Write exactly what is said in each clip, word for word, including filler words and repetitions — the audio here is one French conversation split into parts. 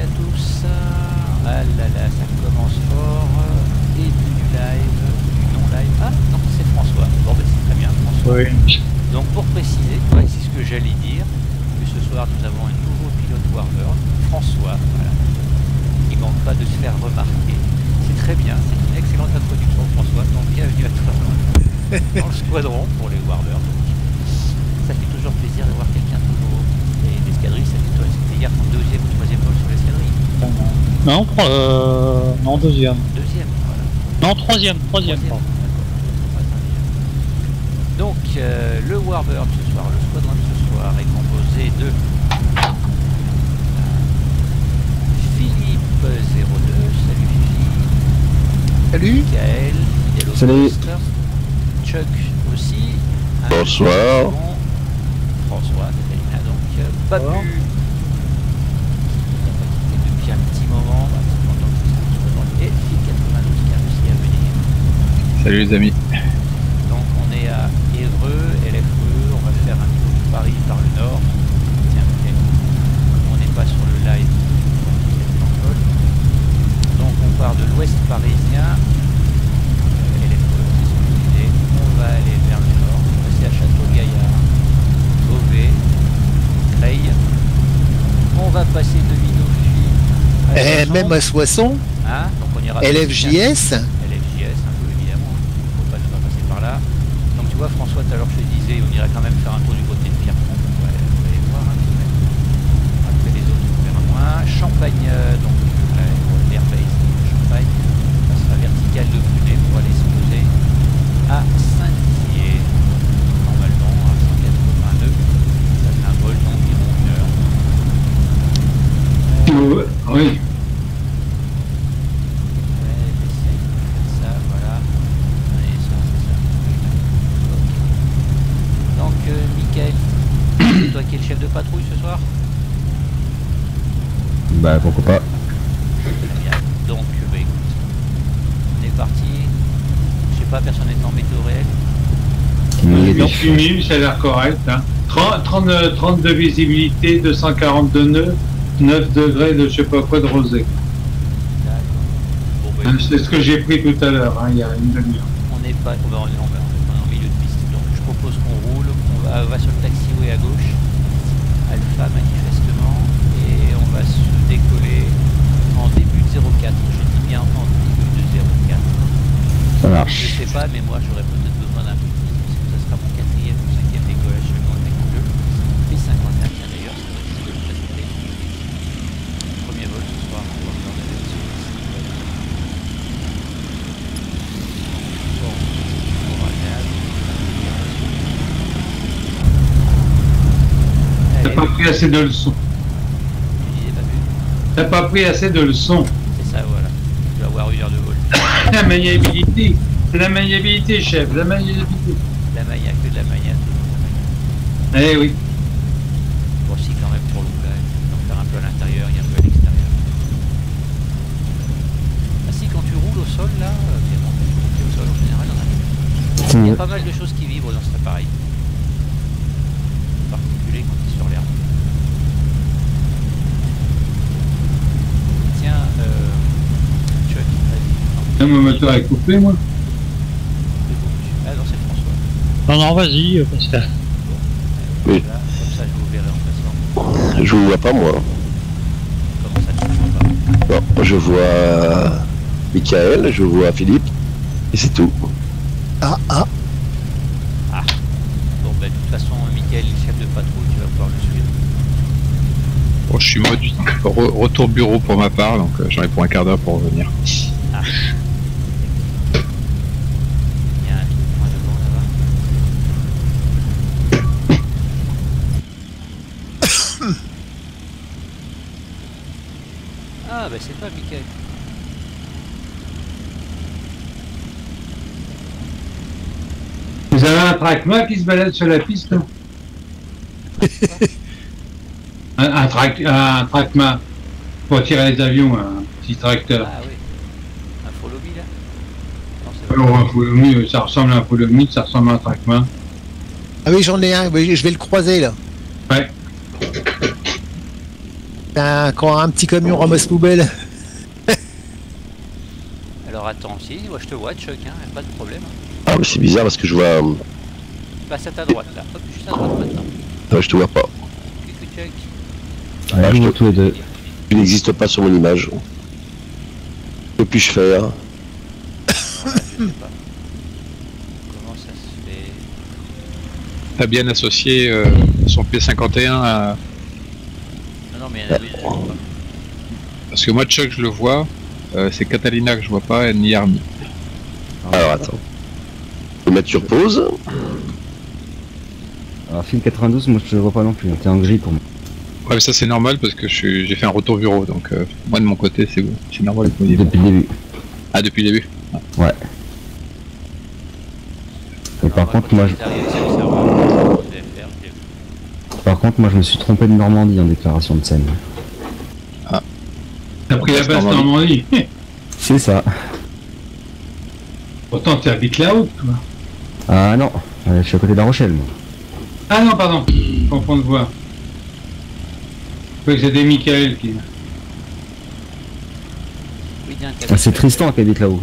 à tous. Ah là là, ça commence fort. Début du live, du non-live. Ah non, c'est François. Bon ben c'est très bien, François. Oui. Donc pour préciser, ouais, c'est ce que j'allais dire, que ce soir nous avons un nouveau pilote Warbird, François, voilà. Il ne manque pas de se faire remarquer. C'est très bien, c'est une excellente introduction François, donc bienvenue à toi dans le squadron pour les Warbirds. Ça fait toujours plaisir d'avoir quelqu'un de nouveau. Et l'escadrille, ça fait toi, c'était hier ton deuxième ou troisième vol sur l'escadrille. Non, euh, non, deuxième. Deuxième, voilà. Non, troisième, troisième. Troisième. Donc euh, le Warbird ce soir, le squadron de ce soir est composé de Philippe zéro deux, salut Philippe. Salut. Michael, fidèle au salut. Poste. Chuck aussi. Bonsoir. Bon. François, Catalina, donc Babu. Bon. Depuis un petit moment, et Phil quatre-vingt-douze qui a réussi à venir. Salut les amis. À Évreux, L F E, on va faire un tour de Paris par le nord. Tiens, okay. On n'est pas sur le live, donc on part de l'ouest parisien, L F E c'est son idée, on va aller vers le nord, on va passer à Château-Gaillard, Beauvais, Creil, on va passer de Vinofie à Soissons. Même à Soissons, hein, donc on ira L F J S. L F J S, un peu évidemment, il ne faut pas, pas passer par là. François, tout à l'heure je te disais, on irait quand même faire un tour du côté de Pierrefonds, on va aller voir un petit peu. Après les autres, on verra moins. Champagne, euh, donc euh, euh, l'airbase de Champagne, on passera vertical de Brunet pour aller se poser à Saint-Dié, normalement à cent quatre-vingt-deux, ça fait un vol d'environ une heure. Euh, oui. Chef de patrouille ce soir? Bah pourquoi pas. Très bien. Donc bah, écoute, on est parti. Je sais pas, personne n'est en météo réel. Oui, donc minime, ça a l'air correct. Hein. trente, trente, trente de visibilité, deux cent quarante-deux nœuds, neuf degrés de je sais pas quoi de rosé. Bon, bah, c'est ce que j'ai pris tout à l'heure, hein, il y a une demi-heure. On n'est pas, on va en, on va, on est en milieu de piste, donc je propose qu'on roule, qu'on va, va sur le taxiway à gauche. Alpha manifestement, et on va se décoller en début de zéro quatre, je dis bien en début de zéro quatre. Ça marche. Je sais pas, mais moi j'aurais peut-être besoin d'un peu plus, parce que ça sera mon quatrième ou cinquième décollage selon le Gueux. P cinquante et un d'ailleurs, ça va être le présenté. Premier vol ce soir, on va faire des élections. Bon, on va T'as pas pris assez de leçons. T'as pas pris assez de leçons. C'est ça, voilà. Tu vas avoir une heure de vol. La maniabilité. C'est la maniabilité, chef. La maniabilité. La mania, que de la mania. Eh oui. Bon, si, quand même, pour le coup, là. Donc, faire un peu à l'intérieur et un peu à l'extérieur. Ah, si, quand tu roules au sol, là, c'est bon. Tu roules au sol, en général, dans un milieu. Il y a pas mal de choses qui vibrent dans cet appareil. En particulier quand sur l'herbe. Tiens, euh... Chuck, vas-y. Mon moteur est coupé, moi. Ah non, c'est François. Non, non, vas-y, Pascal. Bon, oui. Voilà, comme ça, je vous verrai en passant. Je vous vois pas, moi. Comment ça, tu ne vois pas? Non, je vois Michael, je vois Philippe, et c'est tout. Ah, ah. Ah. Bon, ben, de toute façon, Michael, chef de patrouille, tu vas pouvoir le suivre. Bon, je suis mode re retour bureau pour ma part, donc euh, j'en ai pour un quart d'heure pour revenir. Ah. Il y a un truc moins devant là-bas. Ah, bah c'est pas Michael. Vous avez un traquenard qui se balade sur la piste? un, un, traque, un traquenard pour tirer les avions, un petit tracteur. Ah oui, un Follomi là? Non, alors, un Follomi, ça ressemble à un Follomi, ça ressemble à un traquenard. Ah oui, j'en ai un, je vais le croiser là. Ouais. T'as encore un petit camion ramasse poubelle. Alors attends, si, moi je te vois Chuck, hein, pas de problème. Ah mais c'est bizarre parce que je vois... Tu passes à ta droite là, hop, juste à droite maintenant. Non, je te vois pas. Qu'est-ce que Chuck ? Ah, là, je te... tous les deux. Tu n'existes pas sur mon image. Que puis-je faire? Voilà, je sais pas. Comment ça se fait? T'as bien associé euh, son P cinquante et un à... Non, non mais il y en a deux. Parce que moi Chuck je le vois. Euh, c'est Catalina que je vois pas, ni Army. Alors attends. Je vais mettre sur pause. Alors film quatre-vingt-douze, moi je le vois pas non plus, t'es en gris pour moi. Ouais mais ça c'est normal parce que j'ai fait un retour bureau, donc euh, moi de mon côté c'est bon, c'est normal. Depuis le début. Ah depuis le début ah. Ouais. Et par Alors, contre moi je... Par contre moi je me suis trompé de Normandie en déclaration de scène. T'as pris la base Normandie. C'est ça. Pourtant tu habites là-haut, toi. Ah non, je suis à côté de la Rochelle, moi. Ah non, pardon, je comprends de voir. Je crois que c'était Michael qui... Oui, ah, c'est Tristan qui habite là-haut.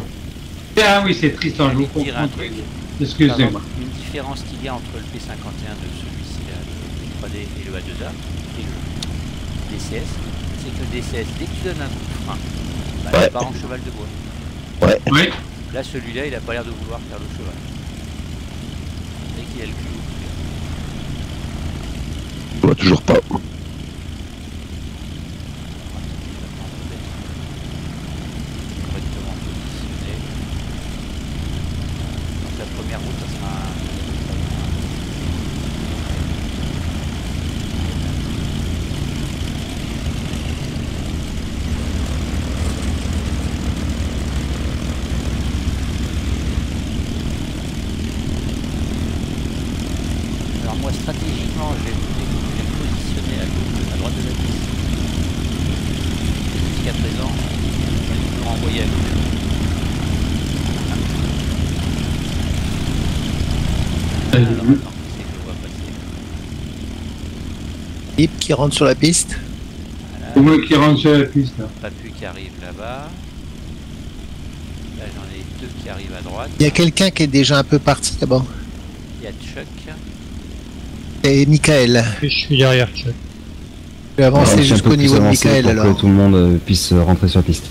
Ah oui, c'est Tristan, je vous comprends un truc. Excusez-moi. Une différence qu'il y a entre le P cinquante et un de celui-ci, le P trois D et le A deux A, et le D C S. Que le D C S, dès que tu donnes un coup de frein, bah, ouais. Il part en cheval de bois. Ouais. Oui. Là, celui-là, il a pas l'air de vouloir faire le cheval. Dès qu'il a le cul. Je vois toujours pas. Qui rentre sur la piste. C'est moi qui rentre sur la piste. Pas plus qui arrive là-bas. Là, là j'en ai deux qui arrivent à droite. Il y a quelqu'un qui est déjà un peu parti d'abord. Il y a Chuck. Et Michael. Je suis derrière Chuck. Je vais avancer jusqu'au niveau de Michael pour alors. Que tout le monde puisse rentrer sur la piste.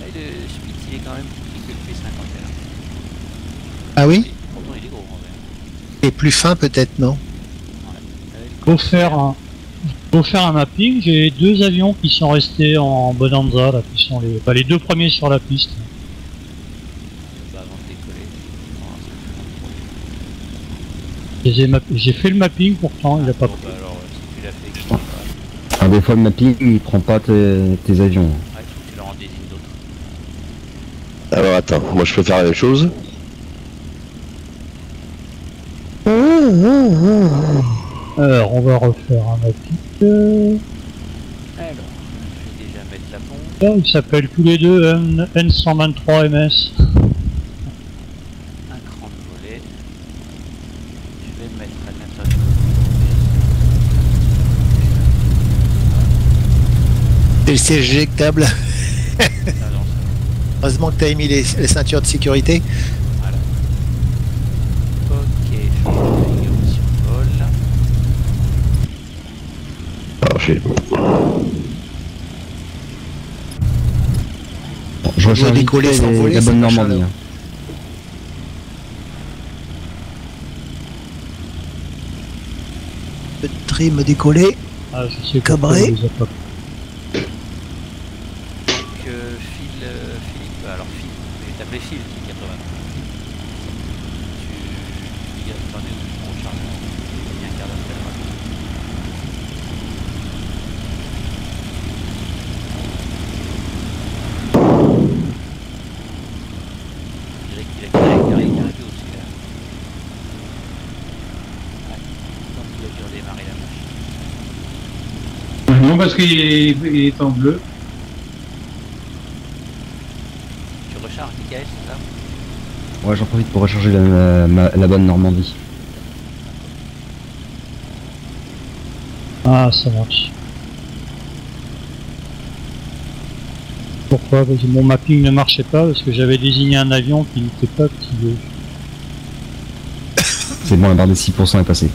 Là, le speed il est quand même plus petit que le P cinquante et un. Ah oui. Pourtant il est gros en fait. Et plus fin peut-être non. Pour faire, un, pour faire un mapping, j'ai deux avions qui sont restés en Bonanza, là, qui sont les, bah, les deux premiers sur la piste. J'ai fait le mapping pourtant, il a pas pris. Ah, des fois le mapping, il prend pas tes, tes avions. Alors attends, moi je peux faire la même chose. Alors, on va refaire un mapping. Alors, je vais déjà mettre la pompe. Là, ils s'appellent tous les deux N cent vingt-trois M S. Un cran de volet. Je vais mettre à l'intérieur. C'est le siège éjectable. Heureusement que tu as mis les, les ceintures de sécurité. Bon, je recherche décoller sans voler, la bonne Normandie. Hein. Le trim décollé. Ah, je sais cabré. Pas. Donc, euh, Phil, euh, Philippe, alors Phil, je vais t'appeler Phil, qui est quatre-vingts. Tu attendais mon chargement. Il y a un quart d'heure. Parce qu'il est, il est en bleu. Tu recharges Michael, c'est ça? Ouais, j'en profite pour recharger la, la, la bonne Normandie. Ah, ça marche. Pourquoi? Parce que mon mapping ne marchait pas, parce que j'avais désigné un avion qui n'était pas activé. C'est bon, la barre des six pour cent est passée.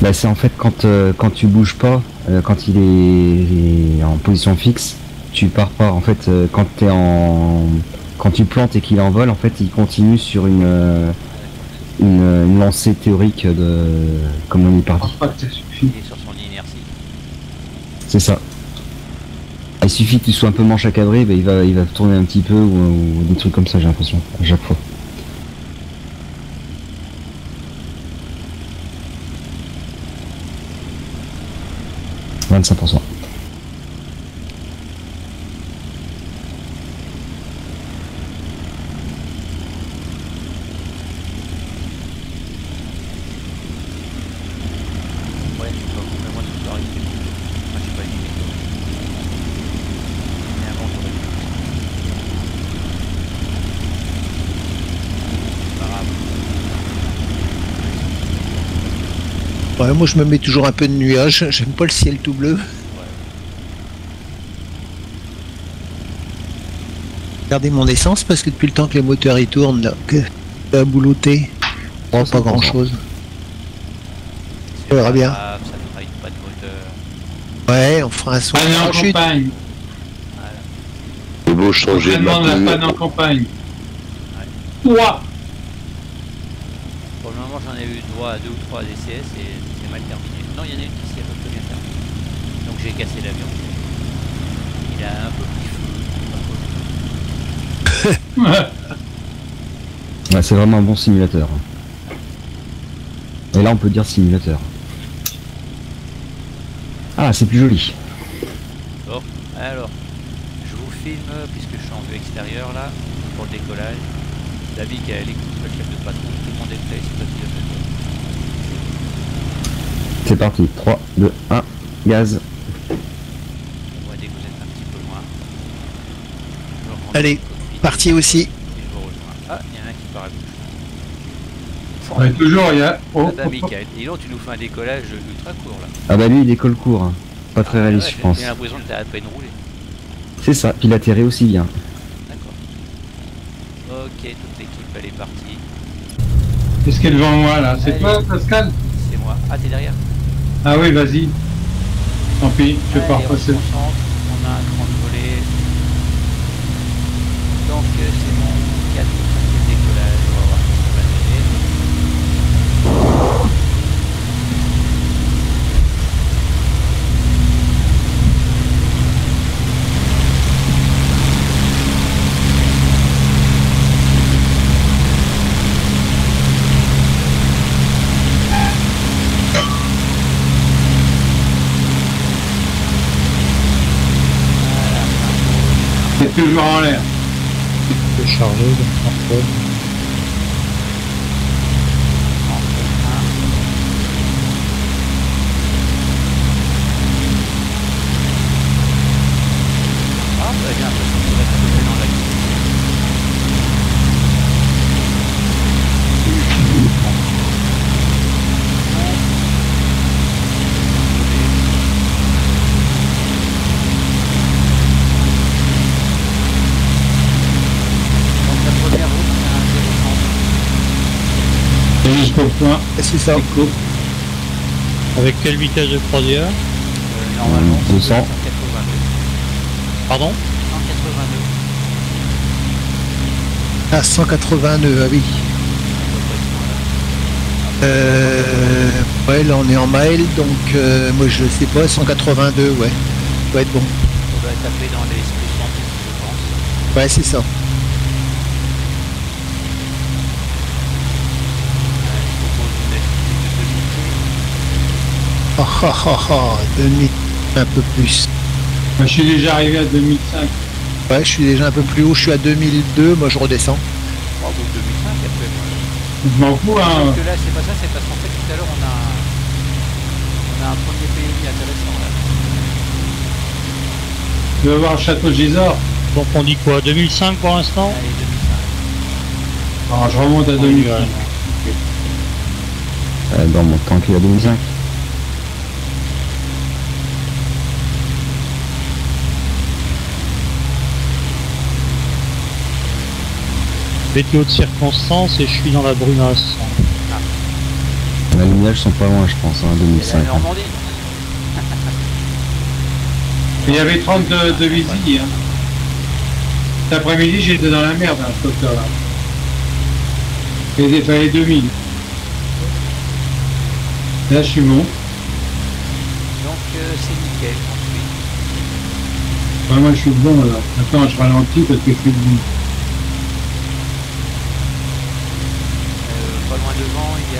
Bah c'est en fait quand, euh, quand tu bouges pas, euh, quand il est, il est en position fixe, tu pars pas. En fait, euh, quand t'es en, quand tu plantes et qu'il est en vol, en fait, il continue sur une, euh, une, une lancée théorique de, comme on est parti. Il est sur son inertie. C'est ça. Il suffit que tu sois un peu manche à cadrer, bah, il va, il va tourner un petit peu ou, ou des trucs comme ça. J'ai l'impression à chaque fois. vingt-cinq pour cent. Ouais, moi je me mets toujours un peu de nuages, j'aime pas le ciel tout bleu. Regardez mon essence parce que depuis le temps que les moteurs y tournent, là, que la boulotter, je prends pas grand chose. Ça ira bien. Ça ne traite pas de moteur. Ouais, on fera un soin. Panne en campagne. C'est beau changer de moteur. La panne en campagne. Ouah! Pour le moment, j'en ai eu droit à deux ou trois D C S et c'est mal terminé. Non, il y en a une qui s'est un peu bien terminée. Donc j'ai cassé l'avion. Il a un peu pris fou. Ouais, ouais c'est vraiment un bon simulateur. Et là, on peut dire simulateur. Ah, c'est plus joli. Bon, alors, je vous filme puisque je suis en vue extérieure là pour le décollage. David qui a l'équipe, le chef de patrouille, tout le monde est prêt, c'est parti. C'est parti, trois, deux, un, gaz. On voit dès que vous êtes un petit peu loin. Allez, parti aussi. Ah, il y en a un qui part à gauche. Ouais, toujours, il y a... Oh, ah bah Michael, dis donc tu nous fais un décollage ultra court là. Ah bah lui il décolle court, hein. Pas très ah, réaliste ouais, je pense. J'ai l'impression que t'as à peine roulé. C'est ça, puis il atterrit aussi bien. Ok, toute l'équipe elle est partie. Qu'est-ce qu'elle est devant moi là? C'est toi Pascal? C'est moi. Ah t'es derrière? Ah oui vas-y. Tant pis, je vais pas repasser. On a un cran de volet. Donc c'est mon quatre pour cent de décollage. On va voir ce qui va donner. Toujours en l'air. Je peux charger donc en fait. C'est ça. Cool. Avec quelle vitesse de croisière? euh, Normalement deux cents. cent quatre-vingt-deux. Pardon? cent quatre-vingt-deux. Ah cent quatre-vingt-deux, ah oui. Euh, ouais là on est en mile donc euh, moi je sais pas, cent quatre-vingt-deux ouais. Ça doit être bon. On doit taper dans les je pense. Ouais c'est ça. Oh, oh, oh, oh, demi, un peu plus. Moi, je suis déjà arrivé à deux mille cinq. Ouais, je suis déjà un peu plus haut, je suis à deux mille deux, moi je redescends. Oh, donc deux mille cinq après, moi. Je m'en fous, hein. Parce que là, c'est pas ça, c'est parce qu'en fait, tout à l'heure, on a, on a un premier pays intéressant, là. Tu vas voir le château de Gisors. Donc on dit quoi, deux mille cinq pour l'instant? Alors je remonte à deux mille cinq. Euh, dans mon temps qu'il y a deux mille cinq. Météo de circonstance et je suis dans la brunasse. Ah. Les nuages sont pas loin je pense, hein, deux mille cinq. Hein. Il y avait trente-deux de visites. Hein. Cet après-midi j'étais dans la merde à ce côté là. Il fallait deux mille. Là je suis bon. Donc euh, c'est nickel ensuite. Ouais, moi je suis bon là. Attends je ralentis parce que je suis bon. Devant, il y a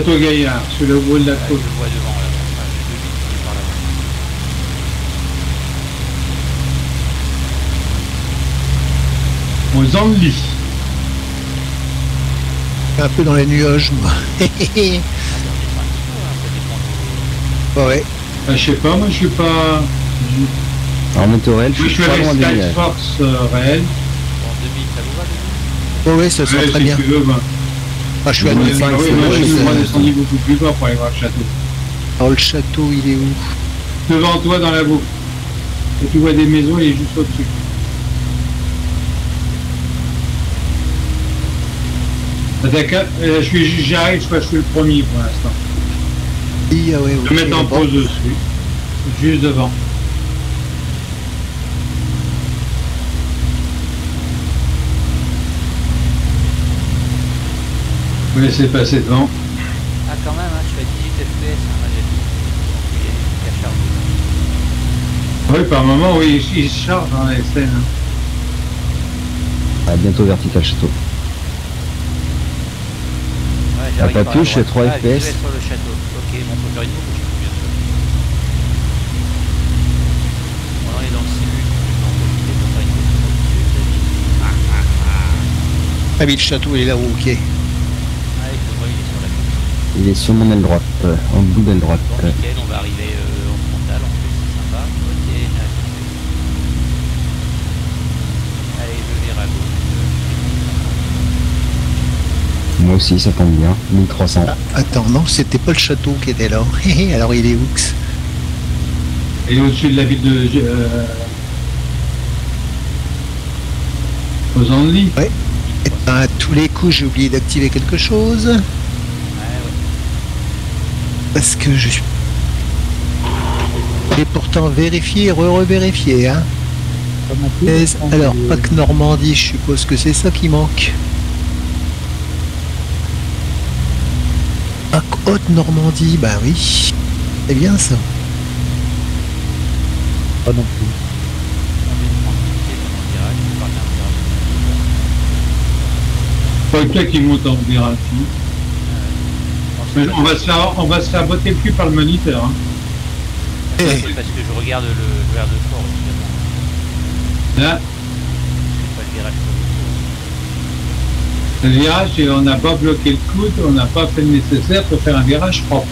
le château de... Château-Gaillard, sur le bout de la côte. Je vois devant, là. Enfin, j'ai deux minutes par là-bas. Aux Anglais. Un peu dans les nuages, moi. Ah, ça dépend du tout, hein. Ça dépend de... Ouais. Bah, je sais pas, moi, je suis pas... En moto réel, je suis pas loin des nuages. Je suis avec Force réel. En deux mille, ça vous va, deux mille? Oh oui, ça sera ouais, très si bien. Tu veux, bah. Ah, je suis à deux mille cinq cents. Oui, oui, moi, je suis descendu beaucoup plus bas pour aller voir le château. Alors, le château, il est où? Devant toi, dans la boue. Et tu vois des maisons, il est juste au-dessus. Je suis, j'arrive, je crois que je suis le premier pour l'instant. Oui, ah ouais, je vais mettre en pause dessus. Juste devant. Vous laissez passer devant. Ah quand même, hein, je suis à dix-huit F P S, hein, j'ai dit. Oui, par moment, oui, il se charge dans la S N. Hein. À bientôt vertical château. Ouais, la patouche, c'est trois F P S. Ah, je vais sur le château. Ok, bon, faut faire une boucle, bien sûr. Bon, on est dans le simu. Ah, ah, ah. Ah, mais le château, il est là-haut, ok. Il est sur mon aile droite, euh, en bout d'aile droite. Bon, nickel, on va arriver euh, en frontal, en plus, c'est sympa. Okay, allez, je vais vers à gauche. Moi aussi, ça tombe bien, mille trois cents. Ah, attends, non, c'était pas le château qui était là. Alors il est où? Il est au-dessus de la ville de... Euh... aux Andelys. Ouais. Et ben, à tous les coups, j'ai oublié d'activer quelque chose. Parce que je suis... Et pourtant vérifié et re-revérifié, hein. Alors, pack Normandie, je suppose que c'est ça qui manque. Pack Haute-Normandie, bah oui. C'est bien ça. Pas non plus. Pas le cas qui monte en virage. Mais on va se faire, on va se faire botter le cul par le moniteur. Hein. C'est parce que je regarde le, le verre de fort aussi. Là. C'est pas le virage. Le virage, on n'a pas bloqué le coude, on n'a pas fait le nécessaire pour faire un virage propre.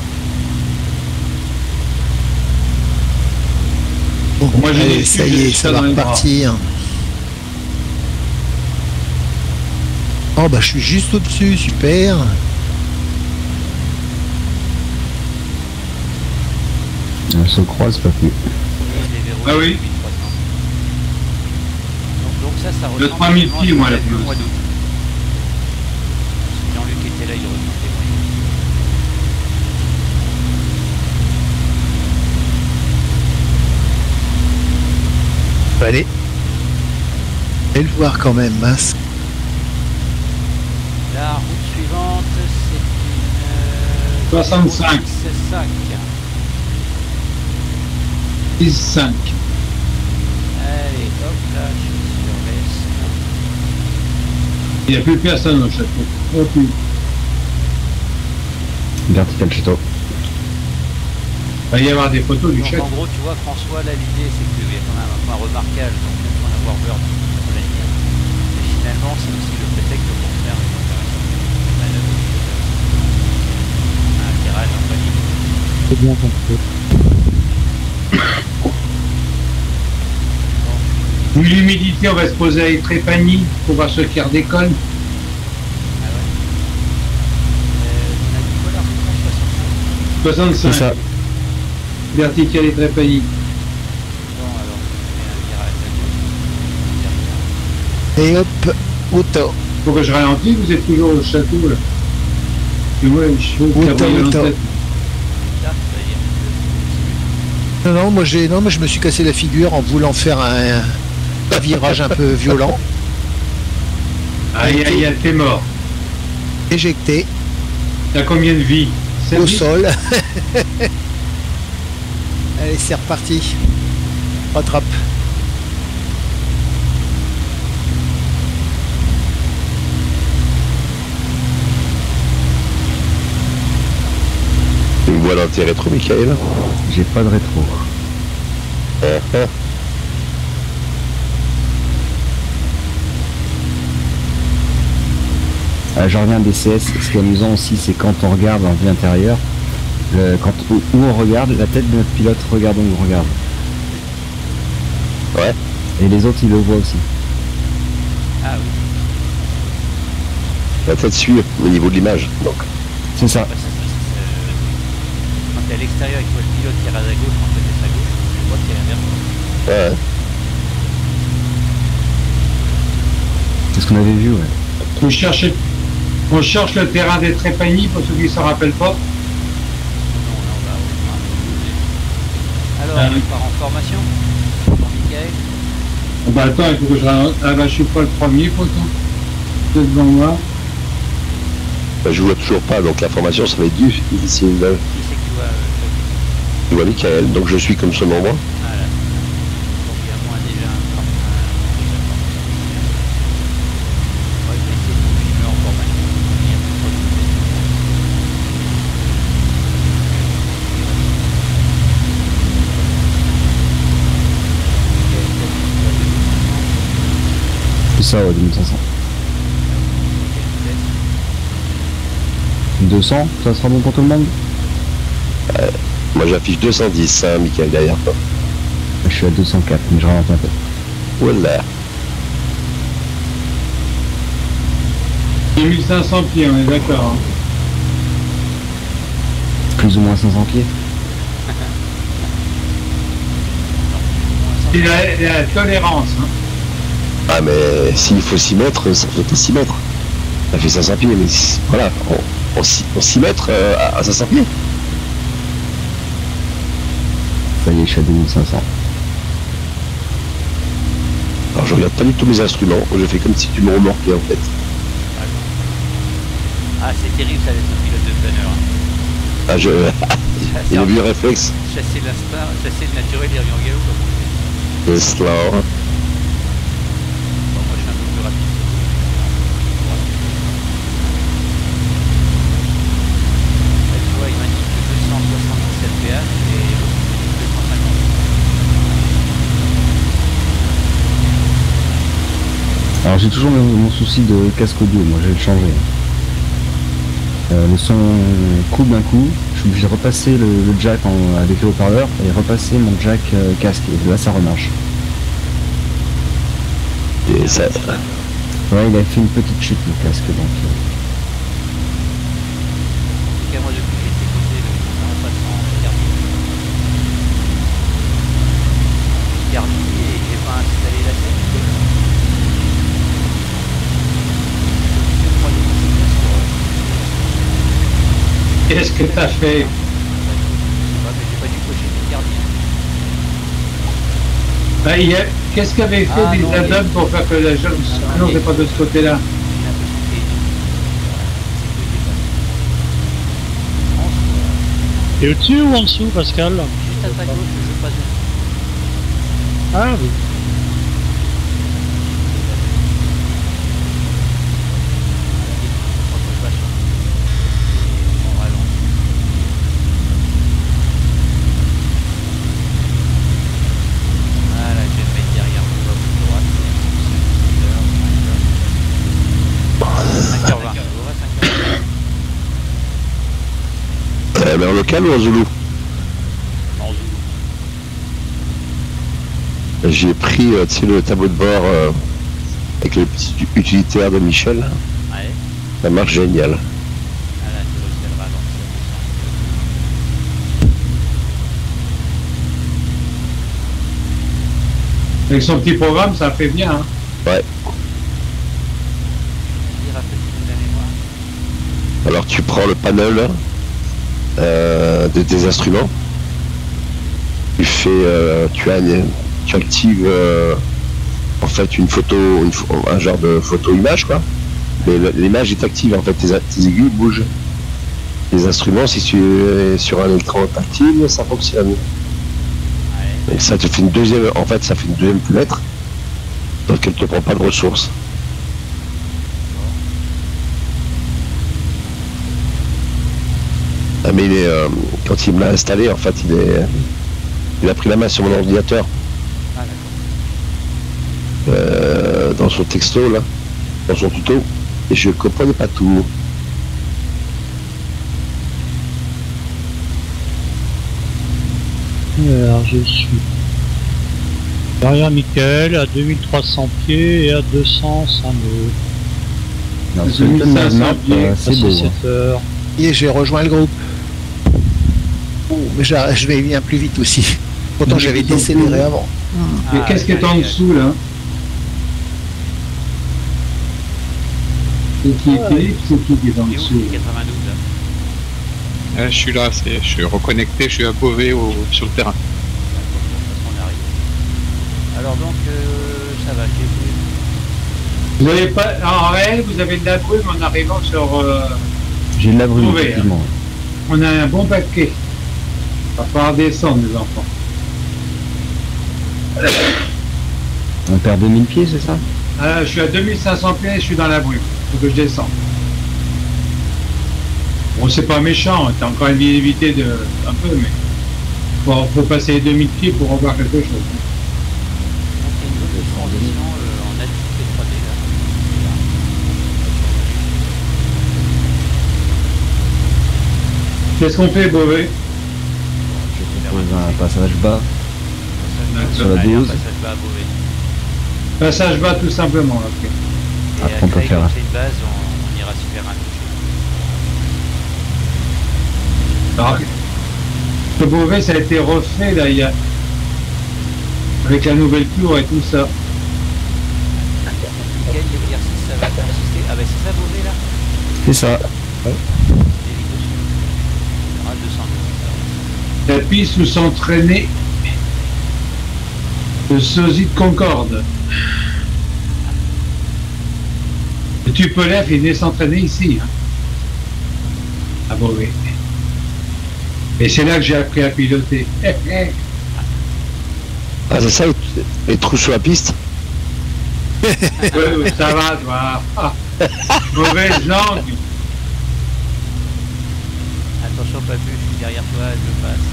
Bon, moi, allez, ça y est, ça va repartir. Oh bah je suis juste au-dessus, super. On se croise pas plus. Ah oui. Donc, donc ça, ça le trois mille pieds, moi, la plus. Jean-Luc était là, il remontait. Allez. Et le voir quand même, mince. La route suivante, c'est une... soixante-cinq. dix-cinq. Allez, hop là, je suis sur l'est. Il n'y a plus personne dans le château. Oh, plus. Vertical château. Il va y avoir des photos donc, du château. En gros, tu vois, François, là, l'idée, c'est que tu as un remarquage, donc on a Warbird, on l'a dit. Et finalement, c'est aussi le prétexte de Corsair, c'est intéressant. Une manœuvre aussi. Un tirage en panique. C'est bien compris. l'humidité, on va se poser à Trépani pour voir ceux qui redéconnent. soixante-cinq. C'est ça. Vertical et Trépani. Et hop, auto. Faut que je ralentisse, vous êtes toujours au château là. Moi, je suis auto, auto. Non, non, moi j'ai, non, mais je me suis cassé la figure en voulant faire un, un virage un peu violent. Aïe, aïe, aïe, t'es mort. Éjecté. T'as combien de vies? Au sol. Allez, c'est reparti. Rattrape. Tu me vois l'anti-rétro, Michael? J'ai pas de rétro. Euh, euh. Euh, J'en reviens à D C S. Ce qui est amusant aussi, c'est quand on regarde en vue intérieure, le, quand, où, où on regarde, la tête de notre pilote regarde où on regarde. Ouais. Et les autres, ils le voient aussi. Ah oui. La tête suit au niveau de l'image, donc. C'est ça. À l'extérieur, il voit le pilote qui rase à gauche, en fait, c'est à gauche, je vois qu'il y a l'inverse. Ouais. C'est ce qu'on avait vu, ouais. On cherche, on cherche le terrain des Trépani, pour ceux qui ne s'en rappellent pas. Non, là, on va... Alors, on part en formation, pour Michael. Bah attends, il faut que je... Ah bah, je suis pas le premier, pourtant. C'est devant moi. Bah, je vois toujours pas, donc la formation, ça va être dû, ici, une belle. Je vois Michael, donc je suis comme ce moment. Voilà. Donc il y a moins déjà un temps. On va essayer de continuer en formation. C'est ça, ouais, deux mille cinq cents. deux cents, ça sera bon pour tout le monde? Euh, moi j'affiche deux cent dix, hein, Michael, derrière toi. Je suis à deux cent quatre, mais je rentre un peu. Voilà. deux mille cinq cents pieds, on est d'accord. Hein. Plus ou moins cinq cents pieds. C'est la, la tolérance. Hein. Ah, mais s'il faut six mètres, ça fait six mètres. Ça fait cinq cents pieds, mais voilà, on, on, on six mètres euh, à, à cinq cents pieds. Ça y est, je suis à deux mille cinq cents. Alors je regarde pas du tout mes instruments, je fais comme si tu me remorquais en fait. Ah, c'est terrible ça d'être un pilote de planeur. Hein. Ah, je... il y a eu un réflexe. Chasser l'instar, chasser le naturel, il revient en galop comme on dit. C'est cela. Bon, moi je suis un peu plus rapide. Tu vois, il m'indique deux cent soixante-dix-sept péages et alors j'ai toujours mon souci de casque audio, moi j'ai changé. Euh, le son coupe d'un coup, je suis obligé de repasser le, le jack en, avec le haut-parleur et repasser mon jack euh, casque, et là ça remarche. Et ça... Ouais, il a fait une petite chute le casque donc... En tout cas, moi depuis que j'ai été posé, le passant en Picardie. Picardie et j'ai pas installé la scène. Qu'est-ce que t'as fait? Je sais pas, mais j'ai pas dû cocher Picardie. Bah, il y a... Qu'est-ce qu'avait fait ah, des non, Adam mais... pour faire que la jeune... Ah, non, c'est mais... pas de ce côté-là. Et au-dessus ou en dessous, Pascal? Juste à ta gauche, je passe dessus. Ah oui. Mais en local ou en Zoulou? En Zoulou. j'ai pris euh, le tableau de bord euh, avec le petit utilitaire de Michel. Ouais. Ça marche génial. Avec son petit programme, ça fait bien. Hein. Ouais. Alors tu prends le panel euh, de tes instruments. Tu fais, euh, tu, as, tu actives euh, en fait une photo, une, un genre de photo-image quoi. Mais l'image est active en fait, tes, tes aiguilles bougent. Les instruments, si tu es sur un écran tactile, ça fonctionne. Et ça te fait une deuxième, en fait ça fait une deuxième fenêtre, donc elle ne te prend pas de ressources. Ah mais il est, euh, quand il me l'a installé, en fait il est, il a pris la main sur mon ordinateur. Ah, d'accord. Euh, dans son texto là, dans son tuto, et je ne comprenais pas tout. Alors je suis derrière Michael à deux mille trois cents pieds et à deux cents cinq nœuds. C'est beau. Hein. Et j'ai rejoint le groupe. Oh, mais je vais bien plus vite aussi. Pourtant j'avais décéléré avant. Ah, mais qu'est-ce qui est en dessous là? C'est qui est en dessous? Je suis là, je suis reconnecté, je suis à Beauvais au, sur le terrain. On arrive. Alors donc, euh, ça va, j'ai... Vous n'avez pas... En réel, vous avez de la brume en arrivant sur... Euh, j'ai de la brume, Beauvais, effectivement. Hein. On a un bon paquet. Il va falloir descendre, les enfants. On perd deux mille pieds, c'est ça? euh, Je suis à deux mille cinq cents pieds, je suis dans la brume. Il faut que je descende. Bon, c'est pas méchant, t'as encore bien évité de, un peu, mais faut, faut passer les deux mille pieds pour revoir quelque chose. Qu'est-ce qu'on fait, Beauvais? Je propose un passage bas. Sur la douze. Passage bas, tout simplement. Okay. Après, on peut faire un. Alors, le Beauvais, ça a été refait là, il y a... avec la nouvelle tour et tout ça. Quel exercice ça va consister? Ah ben c'est ça Beauvais là. C'est ça. Ouais. La piste où s'entraînait le sosie de Concorde. Le Tupolev, il venait s'entraîner ici, hein, à Beauvais. Et c'est là que j'ai appris à piloter. Ah c'est ça, les trous sur la piste? Oui, oui, ça va, toi. Ah, mauvaise langue. Attention, Papu, je suis derrière toi, je passe.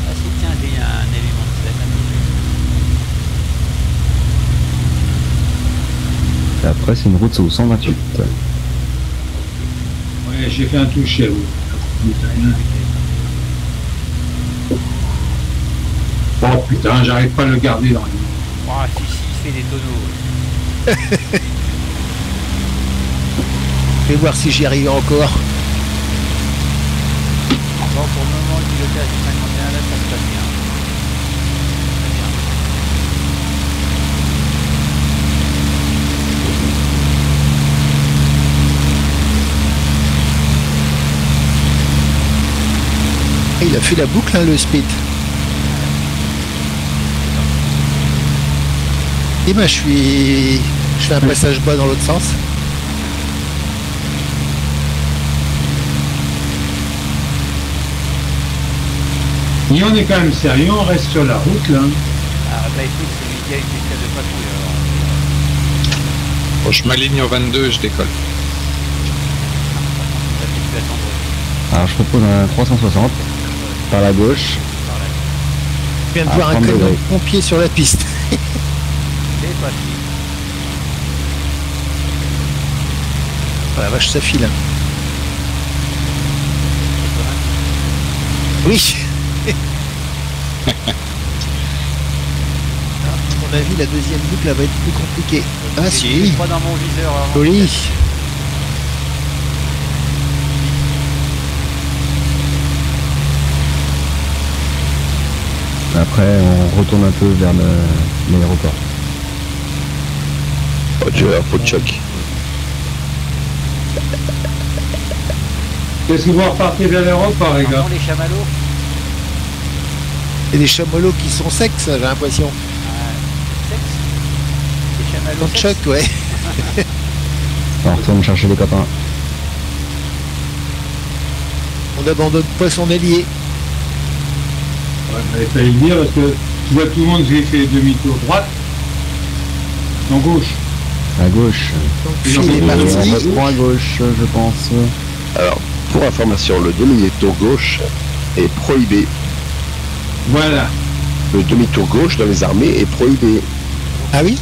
Ah si, tiens, j'ai un élément de scène à bouger. Et après, c'est une route, c'est au cent vingt-huit. Ouais, j'ai fait un toucher, oui. Oh putain, j'arrive pas à le garder dans les mains. Oh si si, il fait des tonneaux. Je vais voir si j'y arrive encore. Bon, pour le moment, le pilotage du cinquante et un là, ça se passe bien. Il a fait la boucle, hein, le speed. Et ben, je suis... Je fais un passage bas dans l'autre sens. Et on est quand même sérieux, on reste sur la route, là. Ah, bah écoute, c'est Miguel qui est de patrouille. Bon, je m'aligne au vingt-deux, je décolle. Alors, je propose un trois cent soixante. Par la gauche. Je viens de voir un camion de pompier sur la piste. C'est parti. Ah la vache, ça file. Oui. mon avis, la deuxième boucle, elle va être plus compliquée. Ah si. Pas dans mon viseur. Joli. Après, on retourne un peu vers l'aéroport. Oh Dieu, un pot de choc. Qu'est-ce qu'ils vont repartir vers l'aéroport, les gars? Les chamallows. Et des chamallows qui sont secs, j'ai l'impression. Ah, secs. Des chamallows. Choc, ouais. On retourne chercher les copains. On abandonne pas son allié. Ouais, mais fallait le dire parce que tu vois tout le monde, j'ai fait demi-tour droite, en gauche. À gauche. Donc, il est parti. À gauche, je pense. Alors, pour information, le demi-tour gauche est prohibé. Voilà. Le demi-tour gauche dans les armées est prohibé. Ah oui?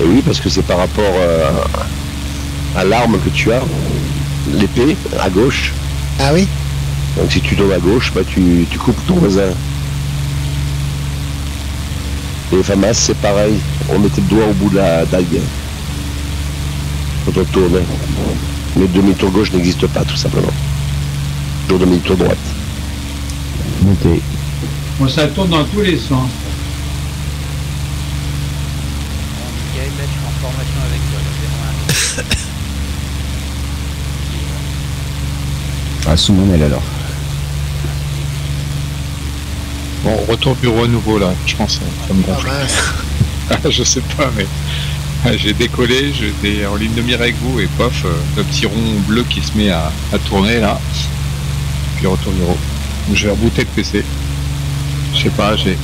Et oui, parce que c'est par rapport euh, à l'arme que tu as, l'épée, à gauche. Ah oui? Donc si tu donnes à gauche, bah, tu, tu coupes ton voisin. Et les FAMAS, c'est pareil. On mettait le doigt au bout de la dague. Quand on tourne. Le demi-tour gauche n'existe pas, tout simplement. Toujours demi-tour droite. Montez. Bon, ça tourne dans tous les sens. Miguel, là, je suis en formation avec toi, là, c'est vraiment un... Ah, sous mon aile, alors. Bon, retour bureau à nouveau, là, je pense. Ça me gonfle. Ah, je sais pas, mais... J'ai décollé, j'étais en ligne de mire avec vous, et pof, euh, le petit rond bleu qui se met à, à tourner, là. Puis retour bureau. Donc, je vais rebooter le P C. Je sais pas, j'ai...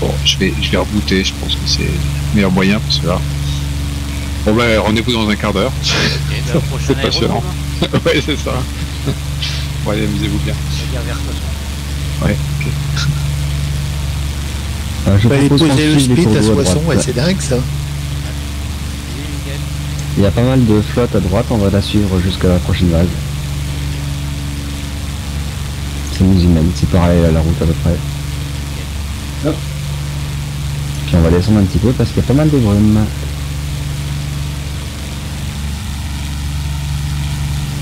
Bon, je vais, je vais rebooter, je pense que c'est le meilleur moyen pour cela. Bon ben, rendez-vous dans un quart d'heure. C'est passionnant. Ouais, c'est ça. Bon, allez, amusez-vous bien. Ouais, ok. Euh, je vais poser le split à Soissons, ouais, c'est dingue ça. Il y a pas mal de flottes à droite, on va la suivre jusqu'à la prochaine vague. C'est musulmane, c'est pareil à la route à peu près. Hop. Puis on va descendre un petit peu parce qu'il y a pas mal de brume.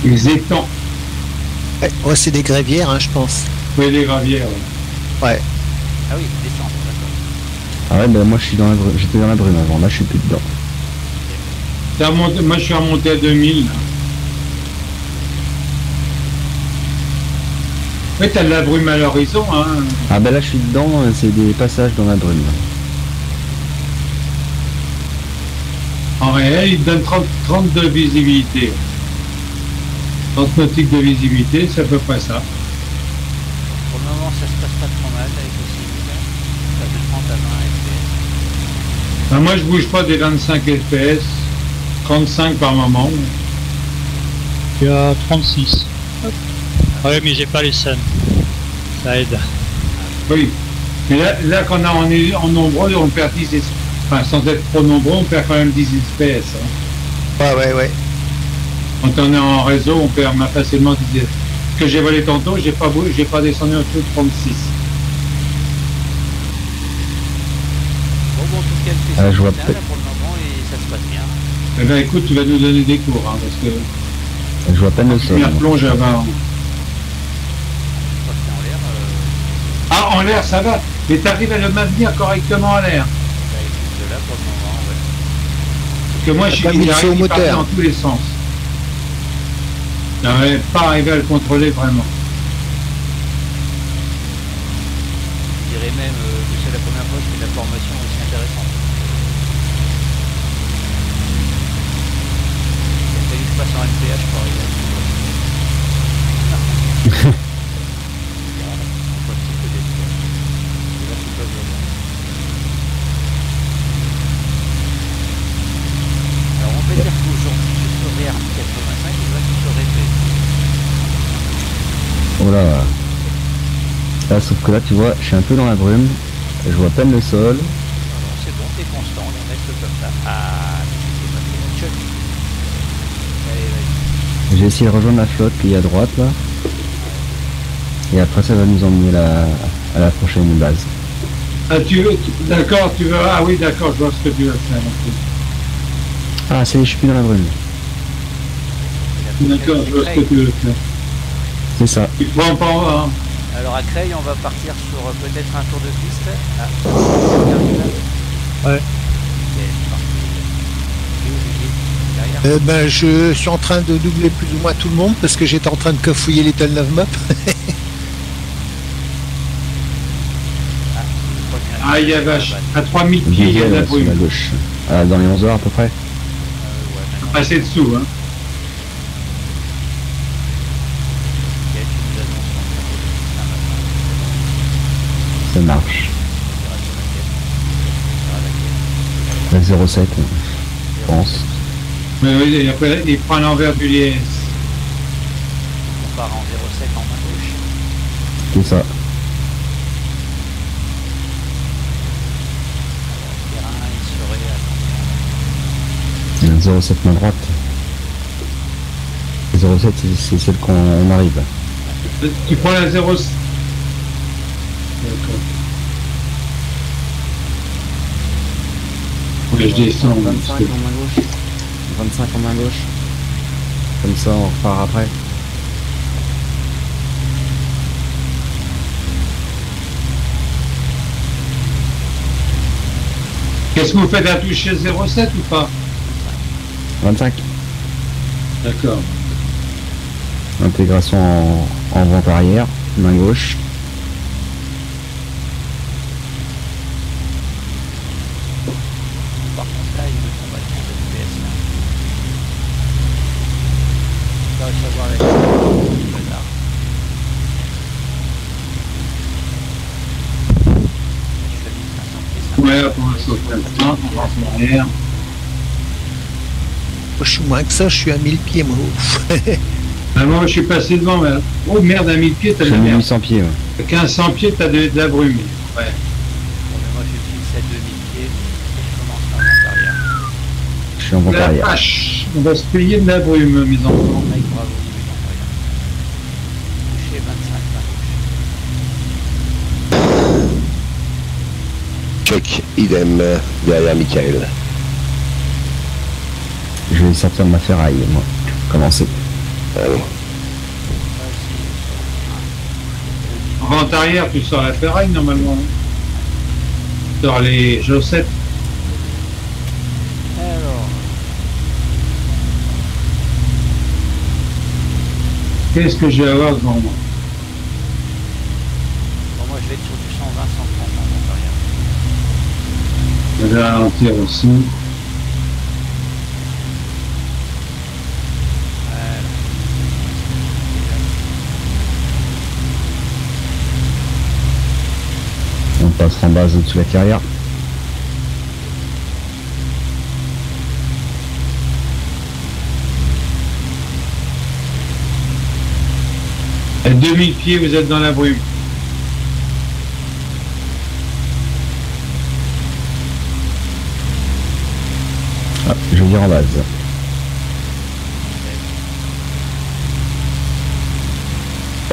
Les étangs. Ouais, oh, c'est des grévières, hein, je pense. Oui, des gravières. Ouais. Ouais. Ah oui, descendre. Ah ouais, ben moi je suis dans la brume, j'étais dans la brume avant, là je suis plus dedans. T'as remonté, moi je suis remonté à deux mille. Ouais, t'as de la brume à l'horizon, hein. Ah ben là je suis dedans, c'est des passages dans la brume. En réel, il te donne trente, trente de visibilité. trente nautiques de visibilité, c'est à peu près ça. Pour le moment, ça se passe pas trop mal avec le civilisation. Ça fait trente à vingt. Ben moi je bouge pas des vingt-cinq F P S, trente-cinq par moment. Tu as trente-six. Ah ouais, mais j'ai pas les scènes. Ça aide. Oui. Mais là, là quand on est en nombreux, on perd dix F P S. Enfin, sans être trop nombreux, on perd quand même dix F P S. Hein. Ah ouais, ouais. Quand on est en réseau, on perd facilement dix F P S. Ce que j'ai volé tantôt, j'ai pas bougé, j'ai pas descendu en dessous de trente-six. Ah, je vois là, là, pour le moment, et ça se passe bien. Eh bien écoute, tu vas nous donner des cours, hein, parce que... Je vois pas le sol. Première plonge à vingt. Ah, en l'air, ça va. Mais t'arrives à le maintenir correctement à l'air. Bah écoute, là, pour le moment, ouais. Parce que moi, je suis il partait dans tous les sens. J'arrive pas arrivé à le contrôler, vraiment. Je dirais même, euh, que c'est la première fois que je fais de la formation aussi intéressante. Je passe en L P H pour arriver. Alors on peut dire qu'aujourd'hui je serai Army quatre-vingt-cinq et là je serai P. Oh là là, sauf que là tu vois, je suis un peu dans la brume, je vois à peine le sol. C'est bon, t'es constant, on reste comme ça. Ah, c'est pas très. J'ai essayé de rejoindre la flotte qui est à droite là. Et après ça va nous emmener la... à la prochaine base. Ah, tu, tu d'accord, tu veux... Ah oui, d'accord, je vois ce que tu veux faire. Ah, c'est... je suis plus dans la brume. D'accord, je vois ce que tu veux faire. C'est ça. Tu prends pas... Hein. Alors à Creil, on va partir sur peut-être un tour de piste. Ah, c'est ouais. Euh, ben, je suis en train de doubler plus ou moins tout le monde parce que j'étais en train de cafouiller Little Love Map. Ah, il y a vache, à trois mille pieds, il y a de la brume. À gauche, ah, dans les onze heures à peu près. Euh, ouais, passer dessous, hein. Ça marche. La zéro sept, je pense. Mais oui, et après, il prend l'envers du liesse. On part en zéro sept en main gauche. C'est ça. zéro sept main droite. zéro sept c'est celle qu'on arrive. Tu prends la zéro sept. D'accord. Ouais, je descends. vingt-cinq en main gauche. vingt-cinq en main gauche. Comme ça on repart après. Qu'est-ce que vous faites à toucher zéro sept ou pas? vingt-cinq. D'accord. Intégration en, en vente arrière, main gauche. Par contre là, il me combat de P S. Là, je vais avoir les... Ouais, pour un sauvetage, on va en arrière. Moi, je suis moins que ça, je suis à mille pieds, moi. Ah, moi, je suis passé devant, mais... Oh merde, à mille pieds, t'as de la merde. mille cent pieds, ouais. À quinze cents pieds, t'as de, de la brume. Ouais. Bon, mais moi, je fixe à deux mille pieds, et je commence à monter arrière. Je suis en monte arrière. La vache, on va se payer de la brume, mes enfants. Mec, bravo. Touché vingt-cinq, vingt. Check, idem, derrière Michael. Je vais sortir de ma ferraille, moi. Commencer. Allez. En vente arrière, tu sors la ferraille, normalement. Tu sors les Jossettes. Alors. Qu'est-ce que je vais avoir devant moi? Bon, moi, je vais être sur du cent vingt, cent trente en vente arrière. Je vais ralentir aussi. Passe en base au-dessus de la carrière. À deux mille pieds, vous êtes dans la brume. Ah, je vais dire en base.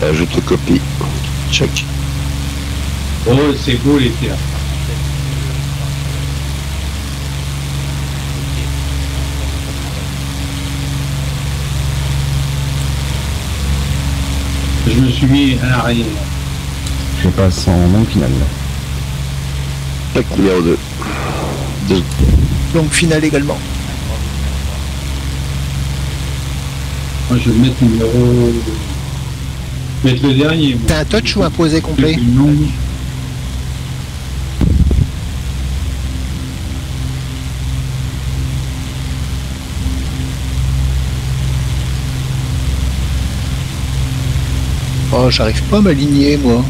Euh, je te copie. Check. Oh, c'est beau les pierres. Je me suis mis à l'arrière. Je passe en long final. Tac numéro deux. deux. Donc final également. Moi je vais mettre numéro... Je vais mettre le dernier. T'as un touch ou un posé complet? Oh, j'arrive pas à m'aligner, moi.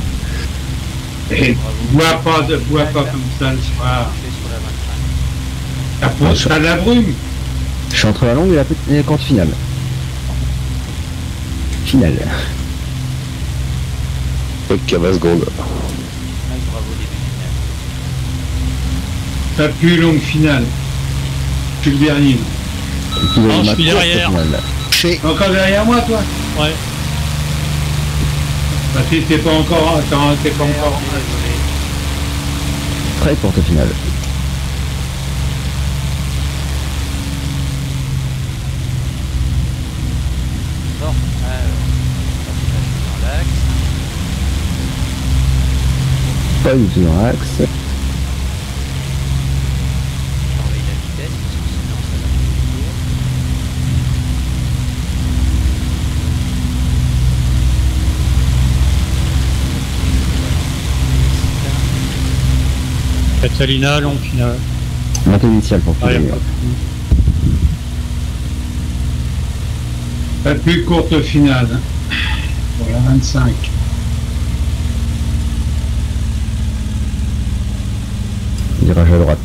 Et bois pas, de, bois pas comme ça le soir. Après, ça la brume. Je suis entre la longue et la petite et la compte finale. Finale. Ok, vingt secondes. T'as plus longue finale. Plus le dernier. Non, je suis derrière. Encore derrière moi, toi? Ouais. Bah si t'es pas encore, t'es pas encore. frais porte au final. Pas du tout dans l'axe. Catalina, long final. Montée initiale pour finir. La plus courte finale. Voilà, vingt-cinq. Virage à droite.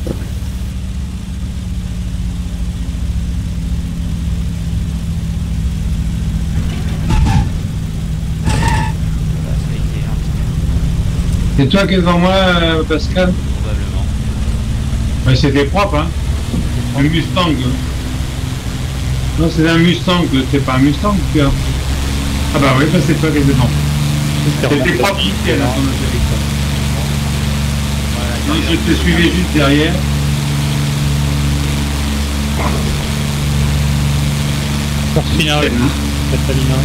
C'est toi qui es devant moi, Pascal? Probablement. Mais c'était propre, hein. Un Mustang. Non, c'est un Mustang, c'est pas un Mustang, tu vois. Ah bah oui, bah c'est toi qui es devant. C'était propre, nickel, hein. Non, je te suivais juste derrière. Porte finale, Catalina.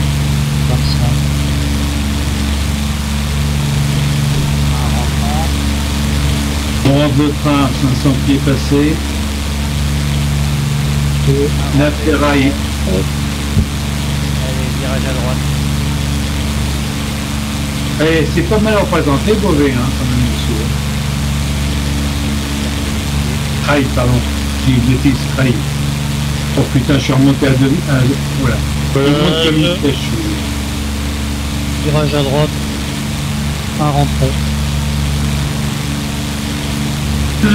On rentre le train, cinq cents pieds passés. La ferraille. Allez, virage à droite. Allez, c'est pas mal représenté, Beauvais, hein, quand même, monsieur. Creil, pardon, j'ai une bêtise, Creil. Oh putain, je suis remonté à demi. Ah, voilà. Euh, je monte comme je... Virage à droite. Un rentrant. Hum.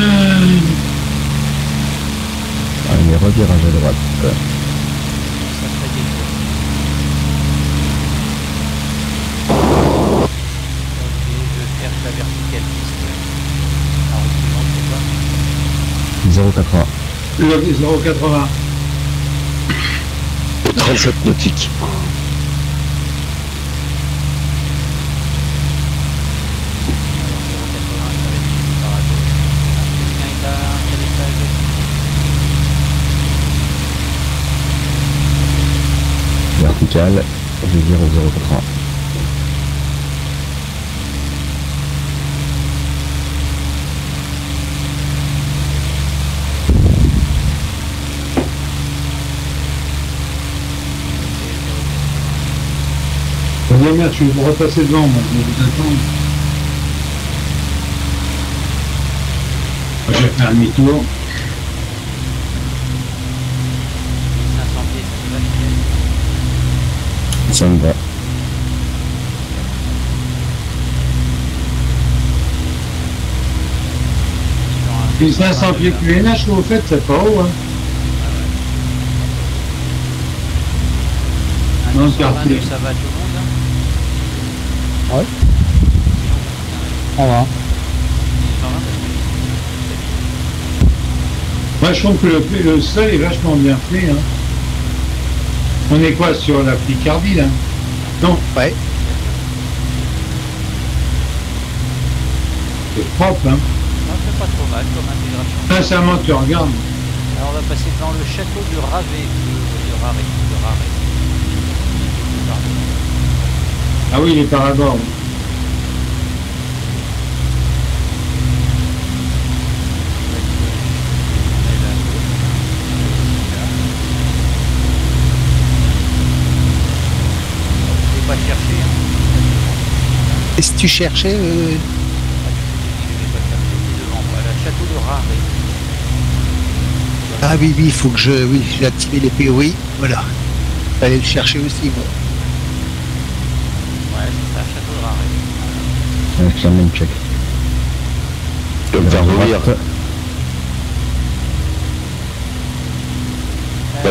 Allez, revirage à droite. Ça fait des tours. Je vais faire la verticale piste. La route suivante, c'est quoi? zéro quatre-vingts. zéro quatre-vingts. trente-sept nautiques. Verticale, je vais dire au zéro quatre-vingts. Oh merde, je vais vous repasser devant, moi, je vais vous attendre. Je vais faire un demi-tour. Ça me va. Les cinq cents pieds Q N H que vous faites, c'est pas haut, hein. Non, c'est parti. Ça va tout le monde, hein. Ouais. On va. Moi je trouve que le, le sol est vachement bien fait. Hein. On est quoi sur la Picardie là? Non. Ouais. C'est propre, hein. Non, c'est pas trop mal comme intégration. Sincèrement tu regardes. Alors on va passer devant le château de Ravé, de Ravé, de Ravé. Ah oui, il est par à bord. Est-ce que tu cherchais euh... Je vais pas chercher devant moi, le château de Ravé. Ah oui, oui, il faut que je... Oui, j'ai activé les P O I, voilà. Fallait le chercher aussi, bon. C'est un même check. Je vais me faire mourir. J'ai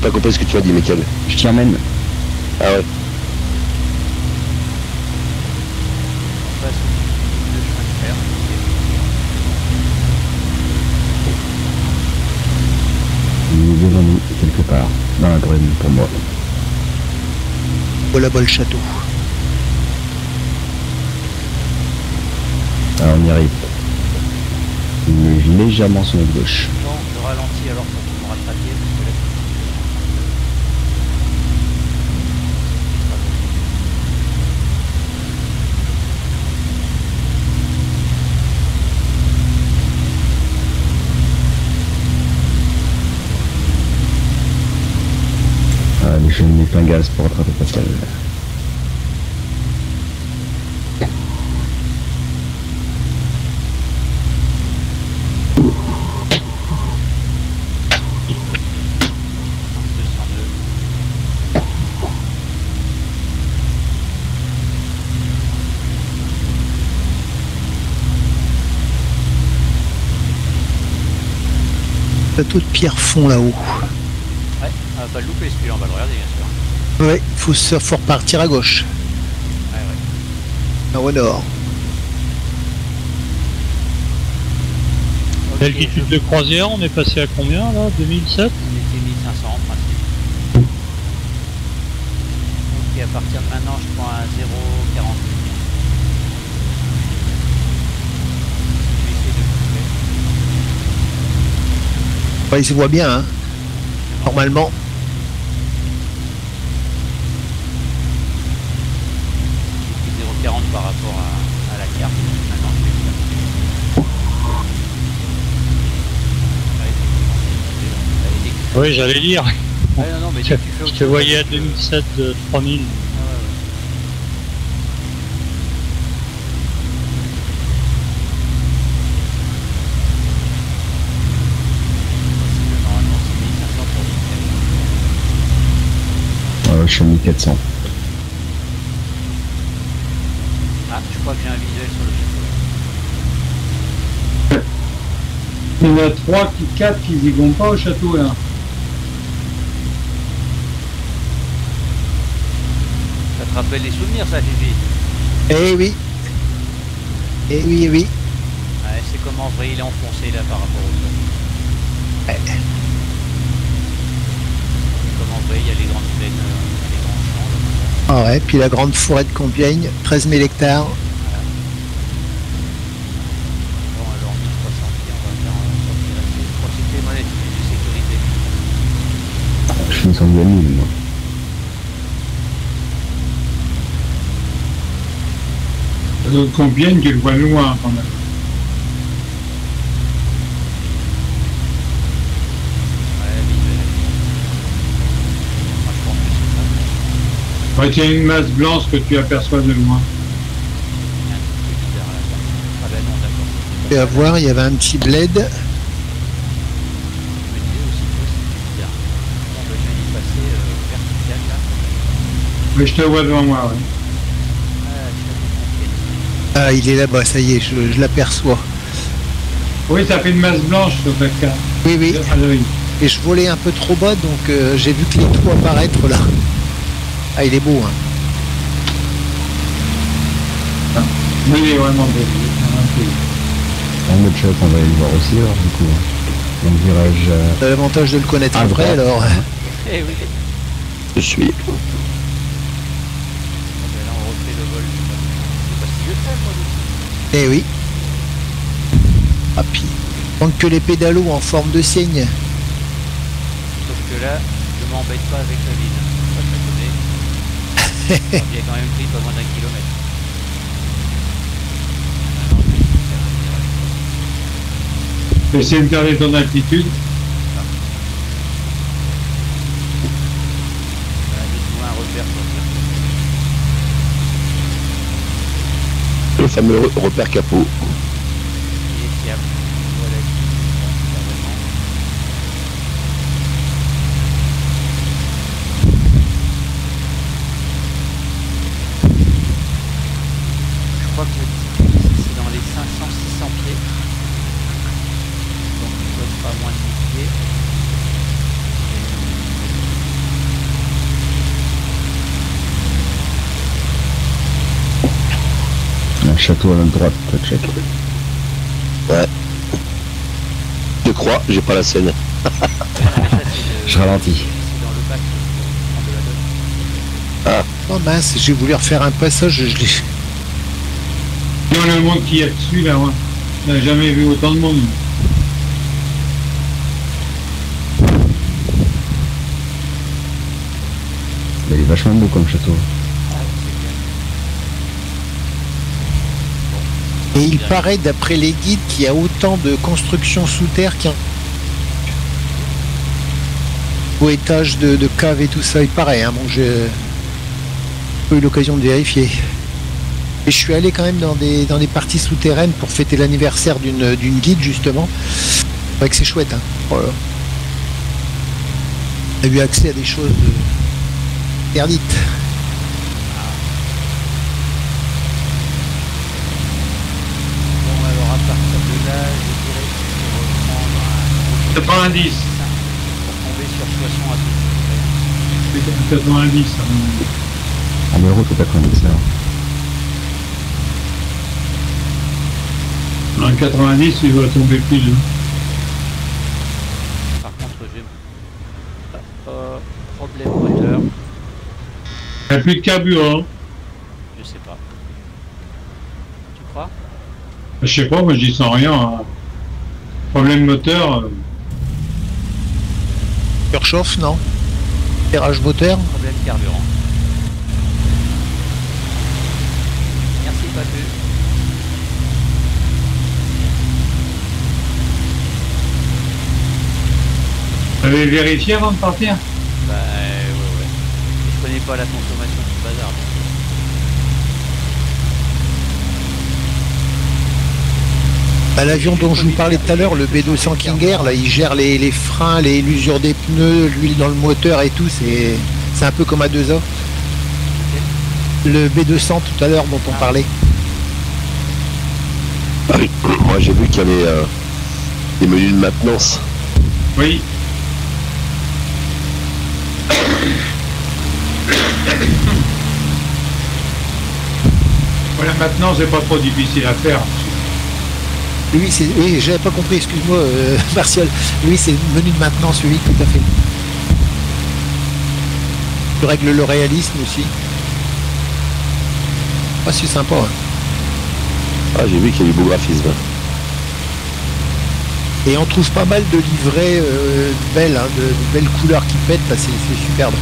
pas compris ce que tu as dit, Michael. Je t'y emmène. Ah ouais. On passe le chemin de fer. Il est devant nous, quelque part, dans la grève pour moi. Voilà, bas le château. Alors on y arrive. légèrement sur notre gauche. Non, je ralentis alors pour qu'on me rattrape, parce que là... Je mets plein gaz pour rattraper Pascal. Plateau de Pierrefonds là-haut. On va pas le louper celui-là, on va le regarder bien sûr. Ouais, faut se faut repartir à gauche. Ouais, ouais. Nord au nord. Okay, l'altitude je... de croisière, on est passé à combien là? deux mille sept? On était mille cinq cents en principe. Ok, à partir de maintenant, je prends un zéro virgule quarante. Je vais essayer de couper. Ouais, il se voit bien, hein, normalement. Par rapport à, à la carte, maintenant je vais... Oui, j'allais lire. Ah, non, non, mais je, je te voyais à deux mille sept, euh, trois mille. Ah, ouais, je suis à mille quatre cents. Je crois que j'ai un visuel sur le château. Il y en a trois, quatre qui n'y vont pas au château là. Ça te rappelle les souvenirs, ça, Gigi? Eh oui. Eh oui, oui. Ouais, c'est comme en vrai, il est enfoncé là par rapport au sol. Ouais. Comme en vrai, il y a les grandes plaines. Euh... Ah ouais, puis la grande forêt de Compiègne, treize mille hectares. Voilà. Bon, alors mille trois cents pieds, on va faire profiter mon attitude de sécurité. Ah, je suis sans gamine, moi. Le Compiègne, je le vois loin quand même. Ouais, il y a une masse blanche que tu aperçois de loin. Et à voir, il y avait un petit bled. Mais je te vois devant moi, oui. Ah, il est là-bas, ça y est, je, je l'aperçois. Oui, ça fait une masse blanche sur ta carte. Oui, oui. Ah, oui. Et je volais un peu trop bas, donc euh, j'ai vu que les trous apparaître là. Ah, il est beau, hein. Ah, il est vraiment beau. En mode choc, on va aller le voir aussi, alors, du coup. Dans le virage... Euh... T'as l'avantage de le connaître après, après alors. Eh oui. Je suis. Là, on refait le vol. C'est pas si je fais, moi, eh oui. Ah, puis... Manque que les pédalos en forme de cygne. Sauf que là, je m'embête pas avec la ville. Il y a quand même pris pas moins d'un kilomètre. Je vais essayer de garder ton altitude. Ah. Voilà, j'ai trouvé un repère pour le fameux repère capot. Il est fiable. Voilà. Je crois que c'est dans les cinq cents six cents pieds. Donc il ne doit être pas moins de dix pieds. Un château à la droite, le château. Ouais. Je crois, j'ai pas la scène. Je ralentis. Ah. Oh mince, j'ai voulu refaire un passage, je l'ai. Non, le monde qui est dessus là, ouais. J'ai jamais vu autant de monde. Bah, il est vachement beau comme château. Et il paraît, d'après les guides, qu'il y a autant de constructions sous terre qu'un au étage de, de caves et tout ça, il paraît. Hein. Bon, j'ai pas eu l'occasion de vérifier. Et je suis allé quand même dans des, dans des parties souterraines pour fêter l'anniversaire d'une d'une guide, justement. C'est vrai que c'est chouette. Hein. Voilà. On a eu accès à des choses interdites. quatre-vingt-dix. C'est quatre-vingt-dix. En euros, c'est quatre-vingt-dix. En quatre-vingt-dix, il va tomber pile. Par contre, j'ai euh, problème moteur. Il n'y a plus de carburant. Je sais pas. Tu crois? Je sais pas, moi je dis sans rien. Hein. Problème moteur. Euh... Surchauffe, non? Tirage moteur? Problème carburant. Merci, Papu. Vous avez vérifié avant de partir? Bah, ouais, ouais. Je connais pas la consommation du bazar. Bah, l'avion dont je vous parlais tout à l'heure, le B deux cents King Air, là, il gère les, les freins, les l'usure des pneus, l'huile dans le moteur et tout, c'est un peu comme A deux A. Le B deux cents tout à l'heure dont on parlait. Ah oui. Moi j'ai vu qu'il y avait euh, des menus de maintenance. Oui. Voilà, maintenant c'est pas trop difficile à faire. Lui, c'est... Oui, j'avais pas compris, excuse-moi, euh, Martial. Lui, c'est menu de maintenance, oui, tout à fait. Tu règles le réalisme aussi. Ah, c'est sympa. Hein. Ah, j'ai vu qu'il y a du beau graphisme. Et on trouve pas mal de livrets euh, belles, hein, de, de belles couleurs qui pètent, bah, c'est superbe.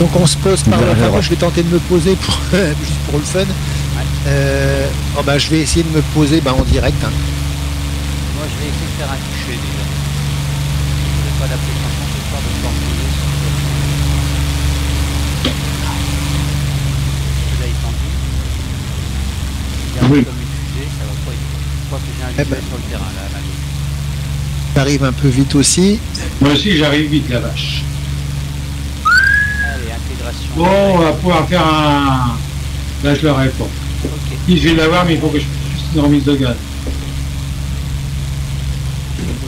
Donc on se pose par là. Enfin, je vais tenter de me poser pour, juste pour le fun. Ouais. Euh, oh ben, je vais essayer de me poser ben, en direct. Hein. Moi je vais essayer de faire un toucher déjà. Je vais pas d'appeler ce soir de pouvoir me poser. Là il tend. Il y a comme une fusée, ça va pas être. Je crois que j'ai un fusée eh ben. sur le terrain là. là. J'arrive un peu vite aussi. Moi aussi j'arrive vite la vache. Bon, on va pouvoir faire un... Là, je le réponds. Okay. Si je vais l'avoir, mais il faut que je puisse une remise de gaz.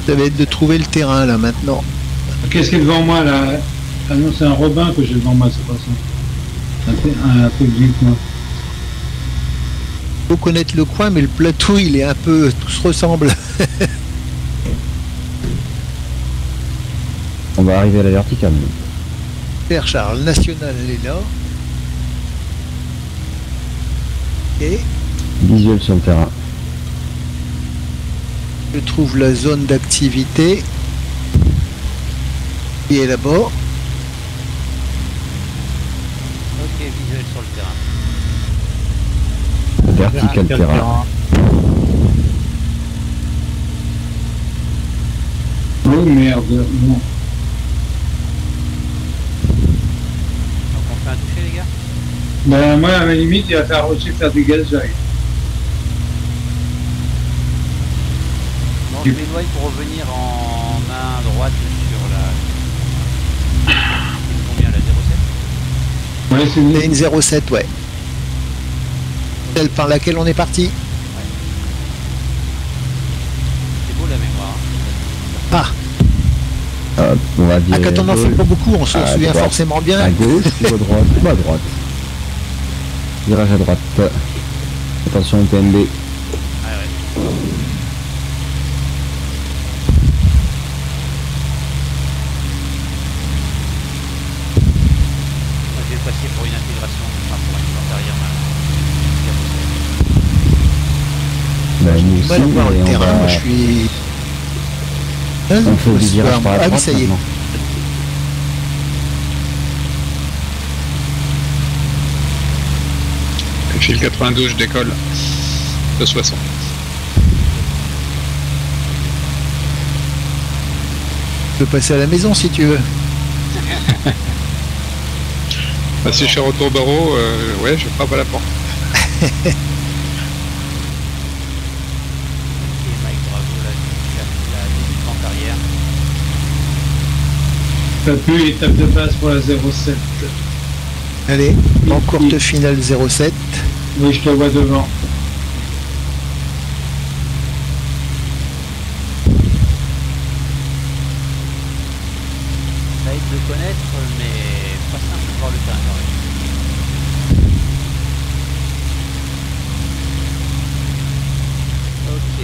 Ça va être de trouver le terrain, là, maintenant. Qu'est-ce qu'il y a devant moi, là? Ah non, c'est un robin que j'ai devant moi, c'est pas ça. Un truc du coin. Il faut connaître le coin, mais le plateau, il est un peu... Tout se ressemble. On va arriver à la verticale. Super Charles, national elle est là. Et visuel sur le terrain. Je trouve la zone d'activité. Qui est là-bas. Ok, visuel sur le terrain. Vertical terrain. terrain. Oh merde, non. Ben moi à ma limite il va faire aussi faire du gaz j'arrive. Bon je m'éloigne pour revenir en main droite sur la... Combien la zéro sept? Ouais c'est une zéro sept ouais. Celle par laquelle on est parti. Ouais. C'est beau la mémoire. Hein. Ah Euh, on va dire ah, quand on en fait pas beaucoup, on se souvient droite. Forcément bien. À gauche ou à droite ou à droite. Virage à droite. Attention au P N B. Ah, ouais. Bah, nous aussi, on va le terrain, va... moi je suis... Ah, on fait du virage par la droite, ah, maintenant. J'ai le quatre-vingt-douze, je décolle de Soissons. Tu peux passer à la maison si tu veux. Bah, si je suis retour barreau, euh, ouais, je frappe à la porte. Pas plus, étape de base pour la zéro sept. Allez, en courte finale zéro sept. Oui, je te vois devant. Ça aide de connaître, mais pas simple de voir le terrain quand même. Ok.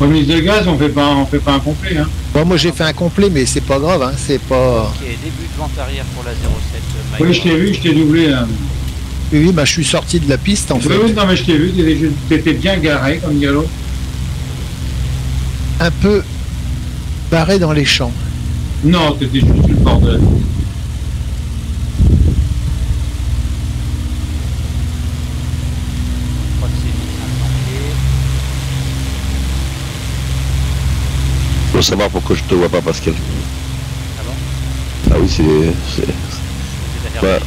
Remise de gaz, on fait pas, on fait pas un complet, hein. Bon, moi j'ai fait un complet, mais c'est pas grave, hein, c'est pas... Ok, début de vente arrière pour la zéro sept. Mike. Oui, je t'ai vu, je t'ai doublé. Hein. Oui, bah je suis sorti de la piste en fait. Oui, non, mais je t'ai vu, t'étais bien garé comme galop. Un peu barré dans les champs. Non, t'étais juste sur le bord de la piste. Faut savoir pourquoi je te vois pas, Pascal. Ah bon? Ah oui, c'est... Bah,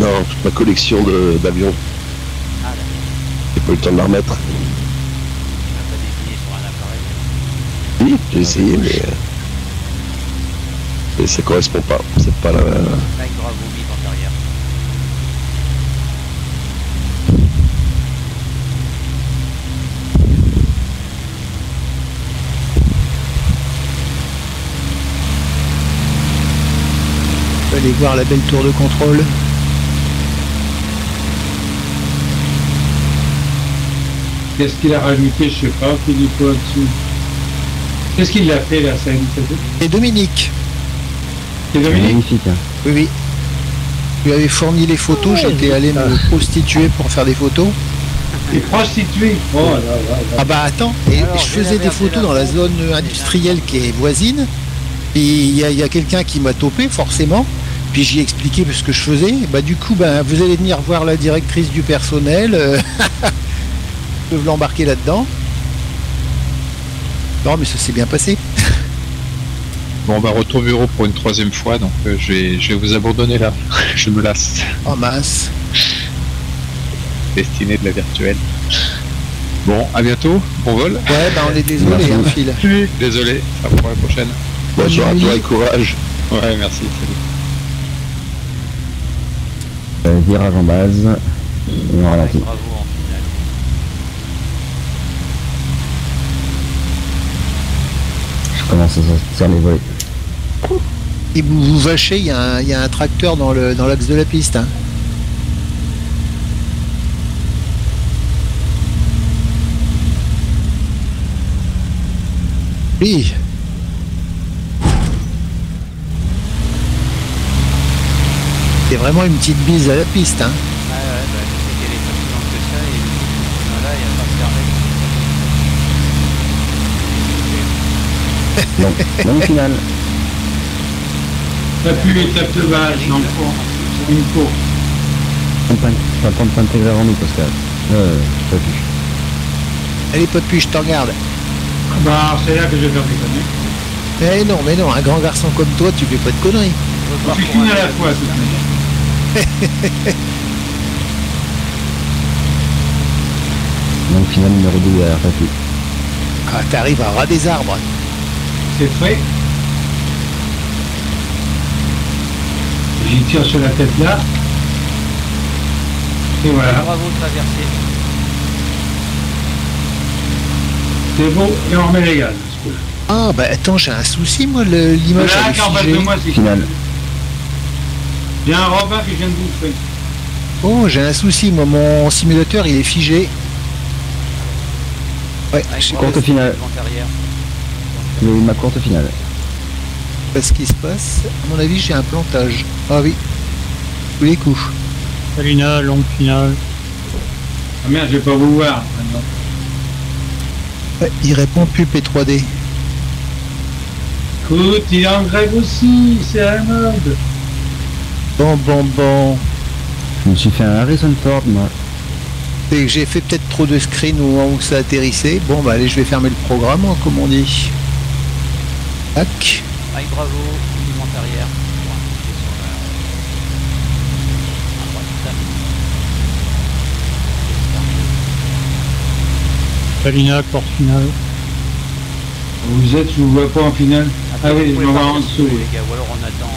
non, ma collection d'avions. Ah d'accord. J'ai pas eu le temps de la remettre. Tu n'as pas décliné sur un appareil? Oui, j'ai essayé, mais... Mais ça correspond pas. C'est pas la... Là, il aura vomi en arrière. Allez voir la belle tour de contrôle. Qu'est-ce qu'il a rajouté? Je sais pas, Philippe, là-dessus. Qu'est-ce qu'il a fait là? C'est Dominique. C'est Dominique. Oui, oui. Tu lui avais fourni les photos, ouais, j'étais allé me prostituer pour faire des photos. Les prostituées. Oh, là, là, là. Ah bah attends, et alors, je faisais des photos dans la zone industrielle qui est voisine. Il y a, a quelqu'un qui m'a topé, forcément. Puis j'ai expliqué ce que je faisais. Bah du coup, bah, vous allez venir voir la directrice du personnel. Je peux l'embarquer là-dedans. Non, mais ça s'est bien passé. Bon, on va retourner au bureau pour une troisième fois, donc euh, je, vais, je vais vous abandonner là. Je me lasse. Oh mince. Destinée de la virtuelle. Bon, à bientôt. Bon vol. Ouais, bah on est désolé, hein, Phil. Oui. Désolé. À pour la prochaine. Bonjour à toi et courage. Ouais, merci. Euh, virage en base. On aura la fin. Bravo en finale. Je commence à sortir les volets. Et vous vous vachez, il y, y a un tracteur dans le dans l'axe de la piste. Hein. Oui. C'est vraiment une petite bise à la piste, hein. Ah ouais, bah je sais qu'elle est pas plus grande que ça et là il n'y a pas de carré. Non, non final. T'as plus l'étape de base, non, c'est une course. T'as pas de peinture avant nous, Pascal. Euh, pas de puche. Allez, pas de puche, je t'en regarde. Bah, c'est là que je vais faire des conneries. Eh non, mais non, un grand garçon comme toi, tu fais pas de conneries. On fait une à la fois, c'est bien. Donc final numéro deux à la Ravé. Ah, t'arrives à ras des arbres. C'est frais. J'y tire sur la tête là. Et voilà. Bravo, traversé. C'est beau, et on remet les gaz. Ah bah attends, j'ai un souci moi, l'image est figée. En face de moi, c'est final. J'ai un repas que je viens de bouffer. Oh, j'ai un souci, moi, mon simulateur il est figé. Ouais, ah, je suis courte finale. Il y a eu ma courte finale. Qu'est-ce qui se passe? À mon avis, j'ai un plantage. Ah oui. Tous les coups. Salut, longue finale. Ah merde, je vais pas vous voir maintenant. Ouais, il répond plus P trois D. Écoute, il est en grève aussi, c'est à la mode. Bon, bon, bon. Je me suis fait un Harrison Ford, moi. C'est que j'ai fait peut-être trop de screen au moment où ça atterrissait. Bon, bah allez, je vais fermer le programme, comme on dit. Tac. Aïe, bravo, il monte arrière. Palina, port final. Vous êtes, je vous vois pas en finale. Après, ah oui, je m'en vais en dessous. Les gars, ou alors on attend.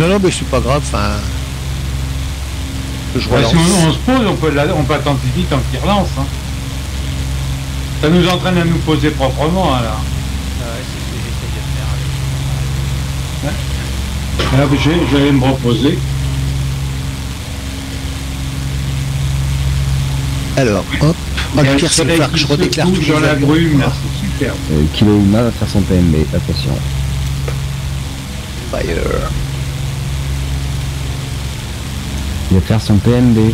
Euh... Non, non, mais c'est pas grave, enfin. Je relance. Bah, si on, on se pose, on peut, la, on peut attendre plus vite tant qu'il relance. Hein. Ça nous entraîne à nous poser proprement, alors. Ah ouais, c'est ce que j'essaie de faire avec. Ouais. Alors, j'allais me reposer. Alors, hop. Oh, le pire, c'est le que je redéclare tout dans la brume. C'est super. Euh, Kilo Uma va faire son P M B, attention. Fire. Il va faire son P M B.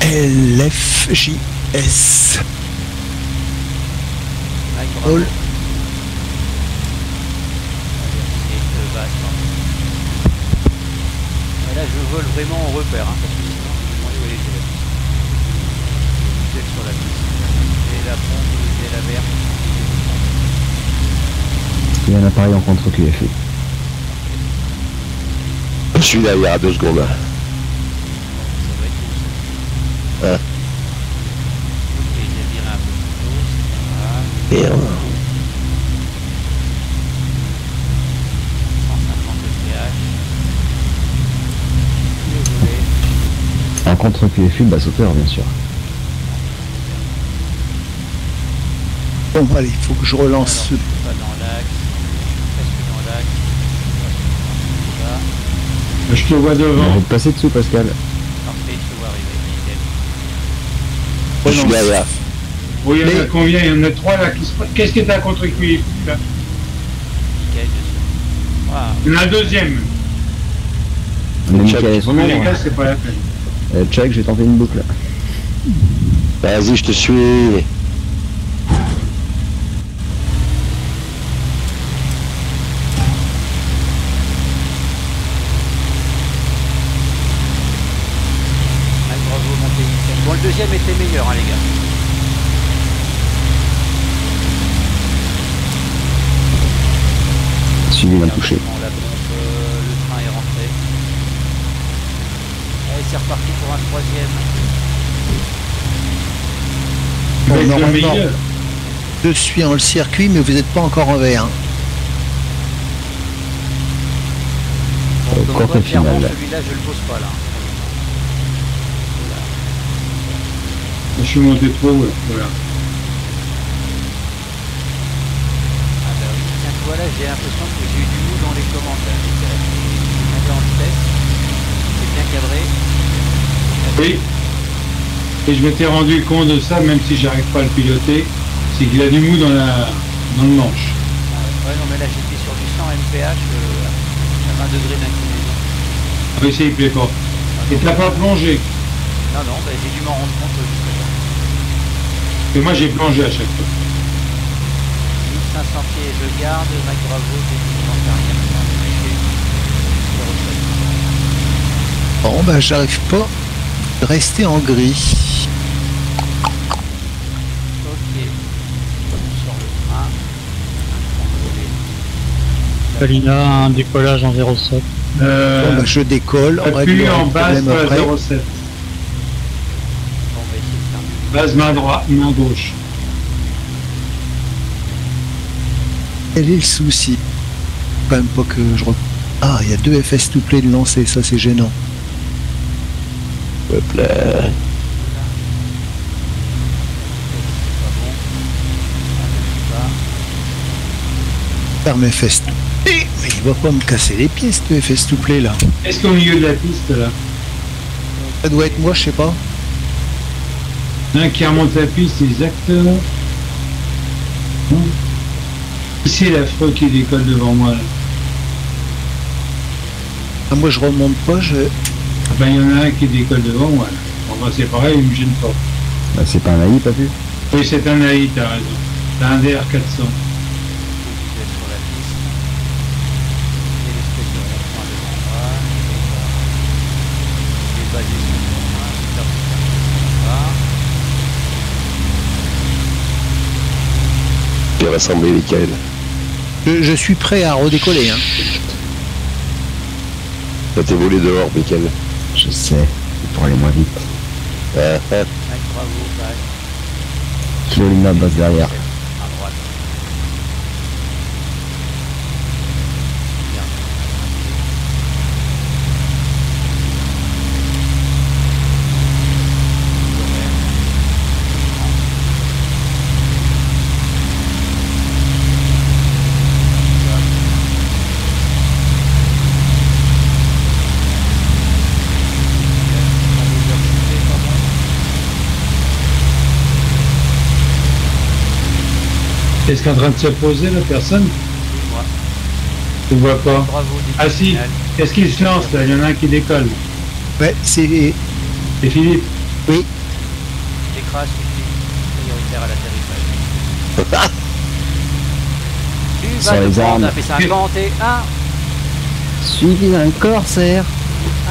L F J S. All. Là, je vole vraiment au repère. Hein. Sur la piste et la pompe et la verre. Il y a un appareil en contre Q F E. Je suis là, il y a deux secondes. Ça va être cool, ça. Ok, il a viré un peu plus tôt, c'est pas grave. Et on... cent cinquante de P H. En contre Q F E, basse hauteur, bien sûr. Bon, allez, il faut que je relance. Alors, je suis pas dans l'axe, presque dans l'axe. Je te vois devant. Je vais te passer dessous, Pascal. Parfait, je te vois arriver. Je suis derrière. Oui, il y en a combien? Il y en a trois là qui se... Qu'est-ce que t'as contre lui là? Il y en a un deuxième. C'est pas la peine. Check, j'ai tenté une boucle. Vas-y, je te suis. Était meilleur, hein, les gars. Suivi d'un touché. La pompe, euh, le train est rentré. Allez, c'est reparti pour un troisième. Bon, normalement, je suis dans le circuit, mais vous n'êtes pas encore en V un. Bon, euh, clairement, celui-là, je le pose pas là. Je suis monté trop haut, ouais. Voilà. Ah bah oui, tiens, toi là, j'ai l'impression que j'ai eu du mou dans les commentaires. C'est dans le test, c'est bien cadré. Oui, et je m'étais rendu compte de ça, même si j'arrive pas à le piloter, c'est qu'il a du mou dans, la... dans le manche. Ah ouais, non mais là j'étais sur du cent M P H euh, à vingt degrés d'inclinaison. Ah oui, ça il plaît pas. Et t'as pas plongé? Non, non, bah, j'ai dû m'en rendre compte jusqu'à là. Et moi j'ai plongé à chaque fois. mille cinq cents pieds, je garde, Mac Bravo, c'est bon, bah j'arrive pas de rester en gris. Ok. On sort le train. Palina, un décollage en zéro sept. Euh, bon, bah, je décolle. On appuie en base de la zéro sept. Base main droite, main gauche. Quel est le souci? Quand même pas que je... Ah, il y a deux F S tout play de lancer, ça c'est gênant. S'il te plaît. Ferme F S tout play. Mais il va pas me casser les pieds ce F S tout play là. Est-ce qu'au milieu de la piste là? Ça doit être moi, je sais pas. Un qui remonte la piste, exactement. Ici, l'affreux qui décolle devant moi. Là. Ah, moi, je remonte pas, je... Ben, il y en a un qui décolle devant, voilà. On va séparer, il me gêne pas. Ben, c'est pas un A I, t'as vu? Oui, c'est un A I, t'as raison. C'est un D R quatre cents. J'ai rassemblé les câbles. Je, je suis prêt à redécoller. Hein. Ça t'est volé dehors, Michael. Je sais, c'est pour aller moins vite. Euh, euh. Ouais, bravo, ouais. Qui a une base derrière. À droite. Est-ce qu'en train de se poser la personne? Je vois. Tu vois pas? Bravo, ah si, est-ce qu'il se lance là? Il y en a un qui décolle. Ouais, c'est... C'est Philippe? Oui. Décrage, prioritaire à l'atterrissage. Les armes. On a fait cinquante et un. Suivi d'un Corsair.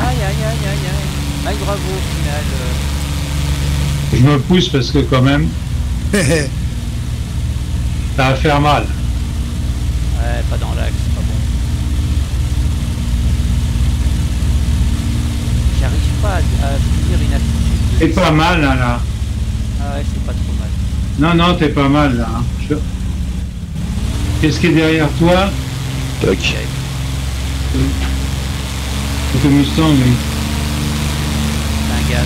Aïe, aïe, aïe, aïe, aïe. Aïe, bravo, au final. Euh... Je me pousse parce que quand même... Ça va faire mal. Ouais, pas dans l'axe, c'est pas bon. J'arrive pas à, à finir une attitude. T'es pas mal là, là. Ah ouais, c'est pas trop mal. Non, non, t'es pas mal là. Hein. Je... Qu'est-ce qui est derrière toi? Toc. C'est le Mustang, lui. C'est un gaz.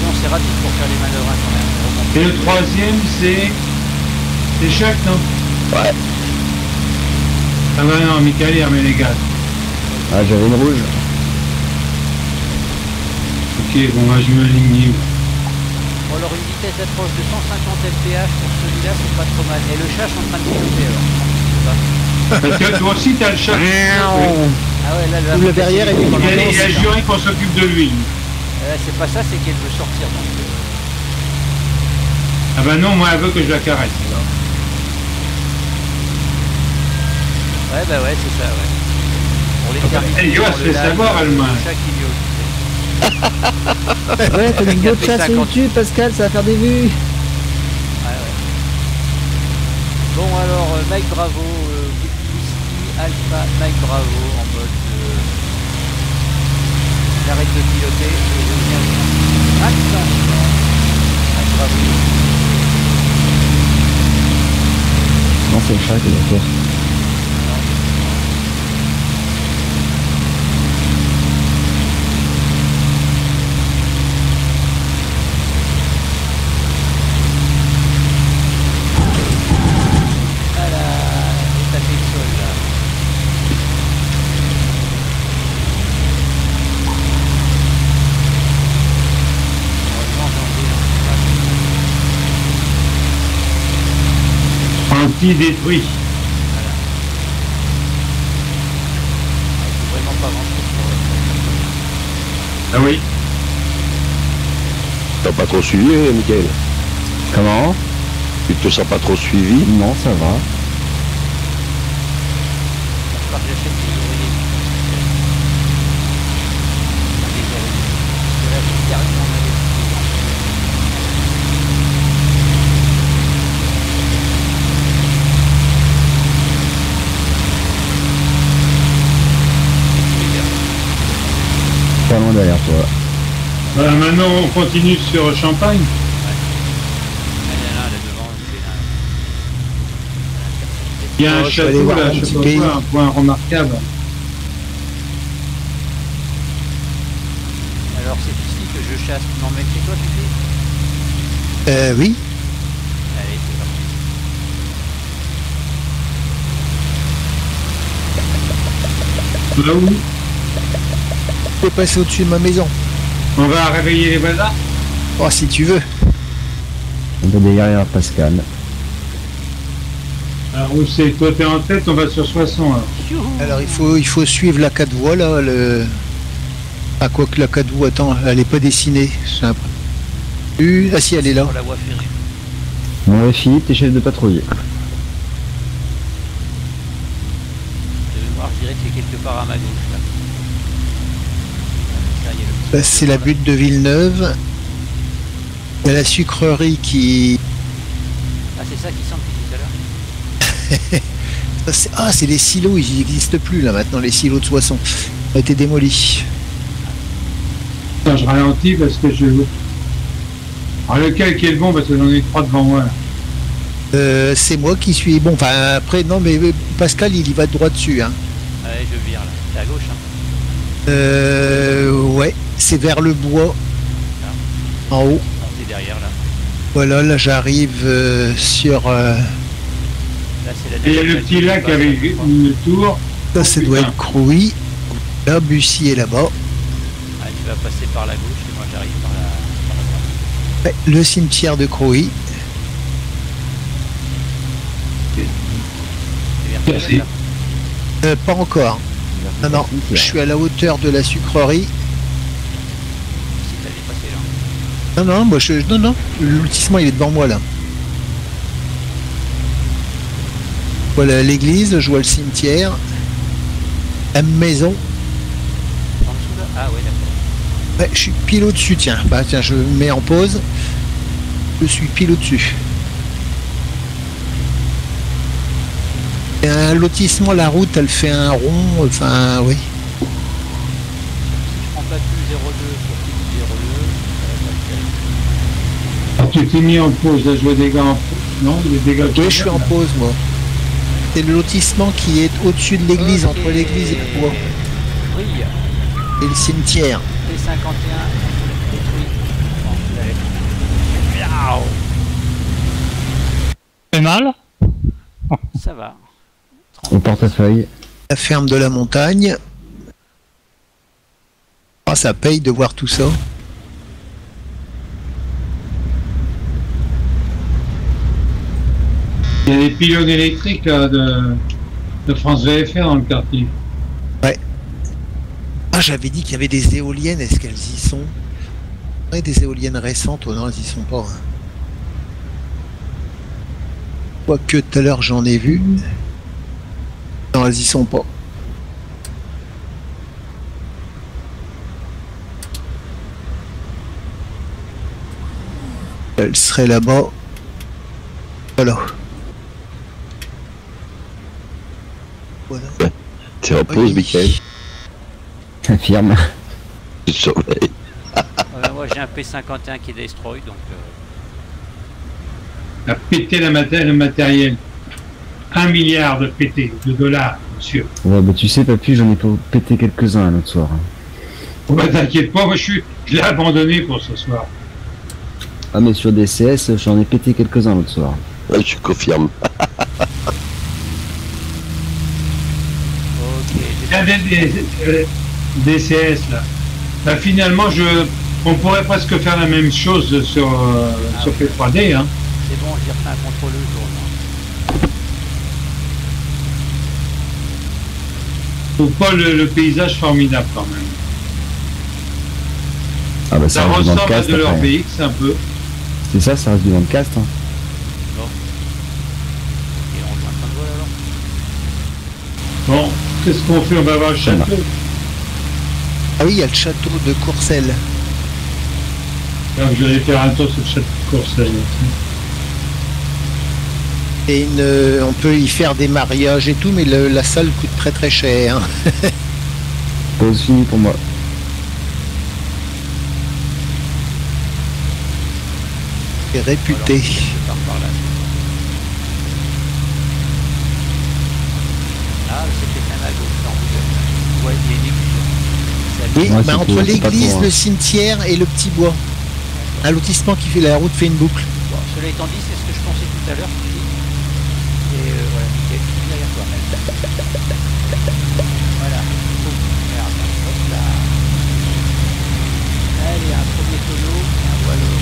Bon, c'est rapide pour faire des manœuvres quand même. Et le troisième, c'est... C'est Chuck, non? Ouais. Ah bah non, Michael, il remet les gaz. Ah, j'avais une rouge. Ok, bon, bah, je mets un ligne. Bon, alors, une vitesse approche de cent cinquante F P H pour celui-là, c'est pas trop mal. Et le chat, je suis en train de piloter, alors. Parce que toi aussi, t'as le chat. Ah ouais, là, le derrière, il est... Il a juré qu'on s'occupe de lui. Euh, c'est pas ça, c'est qu'elle veut sortir, donc... Ah bah non, moi elle veut que je la caresse. Alors. Ouais bah ouais, c'est ça, ouais. Pour les terminer. Elle doit se faire savoir, Allemagne. Ouais, t'as une autre chasse au cul, Pascal, ça va faire des vues. Ouais, ouais. Bon alors, Mike Bravo, euh, Whisky Alpha, Mike Bravo, en mode... Euh, j'arrête de piloter et je viens... Attention, Mike Bravo. Non, c'est le chat qui est d'accord. Ah là, j'ai tapé le sol là. Heureusement, j'en ai. Anti-détruit. Voilà. Il faut vraiment pas avancer sur le... Ah oui. T'as pas trop suivi, Michael? Comment? Tu te sens pas trop suivi? Non, ça va. Derrière toi. Voilà, maintenant on continue sur Champagne. Ouais. Il y a un château là, un, je sais pas quoi, un point remarquable. Alors c'est ici que je chasse. Tu m'emmènes chez toi, tu fais? Euh oui. Allez, c'est parti. Là où? Je peux passer au-dessus de ma maison. On va réveiller les bazars. Oh, si tu veux. On va derrière Pascal. Alors, où c'est? Toi, t'es en tête, on va sur Soissons. Alors il faut, il faut suivre la quatre voies là. Le... Ah, quoi que la quatre voies, attends, elle n'est pas dessinée. Un... Ah si, elle est là. La voie ferrée. Ouais, Philippe, t'es chef de patrouille. De mémoire, je dirais que c'est quelque part à ma gauche là. Bah, c'est la butte de Villeneuve. Il y a la sucrerie qui... Ah c'est ça qui sent depuis tout à l'heure. Ah c'est les silos, ils n'existent plus là maintenant, les silos de Soissons ont été démolis. Attends, je ralentis parce que je... Alors lequel qui est le bon parce que j'en ai trois devant moi. Euh, c'est moi qui suis bon, enfin après non mais Pascal il y va de droit dessus. Hein. Ouais je vire là, c'est à gauche. Hein. Euh, ouais, c'est vers le bois. Là. En haut. Derrière là. Voilà, là j'arrive euh, sur... Euh... Là, la et il y a le petit lac avec une tour. Là, ça oh, doit être Crouy. Là, Bussy est là-bas. Ah, tu vas passer par la gauche et moi j'arrive par la, par la droite. Ouais, le cimetière de Crouy. Okay. Euh, pas encore. Non, non, je suis à la hauteur de la sucrerie. Non, non, moi je. Non, non, le lotissement il est devant moi là. Voilà l'église, je vois le cimetière. La maison. En dessous là ? Ah ouais, d'accord. Ouais, je suis pile au-dessus, tiens. Bah tiens, je mets en pause. Je suis pile au-dessus. Un lotissement, la route, elle fait un rond, enfin, oui. Si je prends pas plus zéro deux. Tu t'es mis en pause, là je vois des gars en pause, non les dégâts. Oui, je suis en pause moi. C'est le lotissement qui est au-dessus de l'église, okay. Entre l'église et le bois. Oui. Et le cimetière. P cinquante et un détruit. C'est mal. Ça va. Au portefeuille. La ferme de la montagne. Ah, oh, ça paye de voir tout ça. Il y a des pylônes électriques là, de, de France V F R dans le quartier. Ouais. Ah, j'avais dit qu'il y avait des éoliennes, est-ce qu'elles y sont? Ouais, des éoliennes récentes, oh non, elles y sont pas. Hein. Quoique tout à l'heure j'en ai vu. Non, elles y sont pas. Elles seraient là-bas. Voilà. Voilà. T'es en pause, oui. Michael. T'infirmes. Tu te surveilles. Ouais, moi j'ai un P cinquante et un qui est destroy donc. Euh... A pété la mat le matériel. Un milliard de pété, de dollars, monsieur. Ouais, bah tu sais, papy, j'en ai pas pété quelques-uns l'autre soir. Hein. Bah t'inquiète pas, moi je suis. Je l'ai abandonné pour ce soir. Ah, mais sur D C S, j'en ai pété quelques-uns l'autre soir. Ouais, je confirme. D C S là. Bah, finalement, je, on pourrait presque faire la même chose sur, euh, ah, sur P trois D. Hein. C'est bon, j'ai refait un contrôle le jour. Ou pas le, le paysage formidable quand même. Ah bah, ça, ça ressemble cast, à de leur B X un peu. C'est ça, ça reste du Landcast. Hein. Bon. Et on rejoint le alors. Bon. Qu'est-ce qu'on fait? On va voir le château. Ah oui, il y a le château de Courcelles. Alors, je vais faire un tour sur le château de Courcelles. Et une, on peut y faire des mariages et tout, mais le, la salle coûte très très cher. Hein. Pause finie pour moi. C'est réputé. Alors, je pars par là. Ah, c'est quelqu'un à gauche. Ouais, il y a une église. Oui, ouais, bah, entre cool, l'église, le cimetière et le petit bois. Un lotissement qui fait la route fait une boucle. Bon, cela étant dit, c'est ce que je pensais tout à l'heure. Et euh, voilà, Mickaël, tout derrière toi. Voilà. Oh, merde. Hop là. Allez, un premier tonneau et un boileau.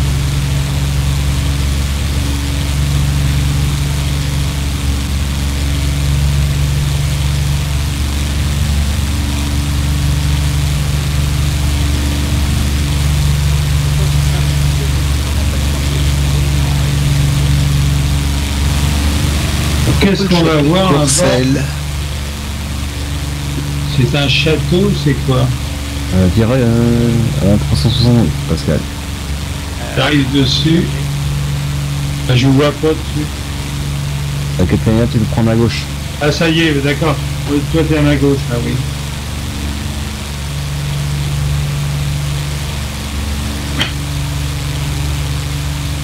qu'est-ce qu'on va voir là-bas? C'est un château, c'est quoi? Euh, je dirais euh, trois cent soixante-douze, Pascal. T'arrives dessus. Ah, je vois pas dessus. Avec le planète, tu le prends à gauche. Ah, ça y est, d'accord. Toi, t'es à ma gauche, là, oui.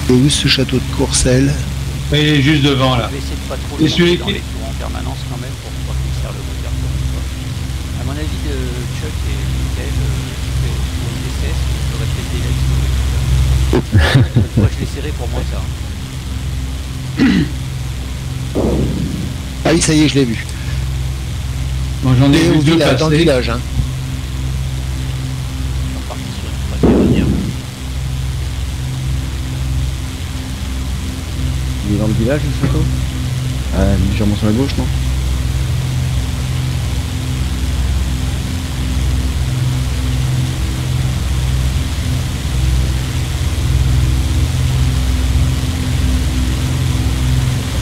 Et où ce château de Courcelles? Il est juste devant là. Et celui qui est en permanence quand même pour pouvoir faire le moteur. À mon avis, Chuck et Michael pour le D C S, je devrais péter la vidéo. Moi je l'ai serré pour moi ça. Ah oui, ça y est, je l'ai vu. Bon, j'en ai vu deux dans le village. Hein. Il est dans le village, le château? Euh, légèrement sur la gauche, non?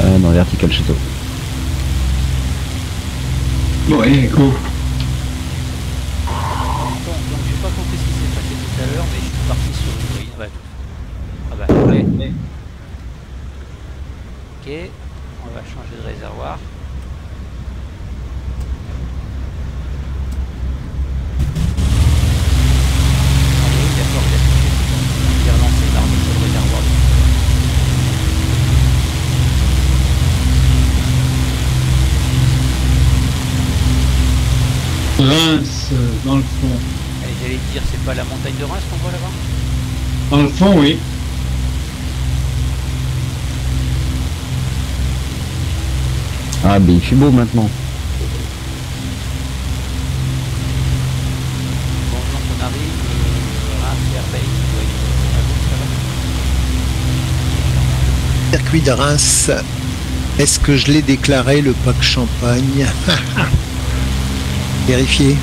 Euh, non, vertical château. Bon, et écho. Bon, donc j'ai pas compris ce qui s'est passé tout à l'heure, mais je suis parti sur une grille. Ouais. Ah bah, ouais, ouais. Ok, on va changer de réservoir. Allez, d'accord, il a touché, c'est bon. On vient relancer l'arme sur le réservoir. Reims, dans le fond. Allez, j'allais dire, c'est pas la montagne de Reims qu'on voit là-bas? Dans le fond, oui. Ah ben il fait beau maintenant. Bon, donc on arrive à Reims. Circuit de Reims. Est-ce que je l'ai déclaré le pack Champagne? Vérifier.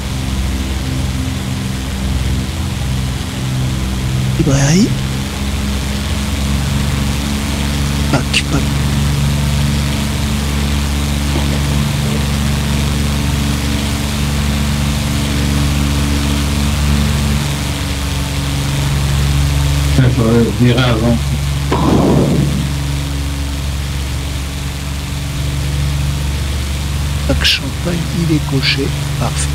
Librairie. Pack, pack. Je dirais avant. Pack Champagne, il est coché. Parfait.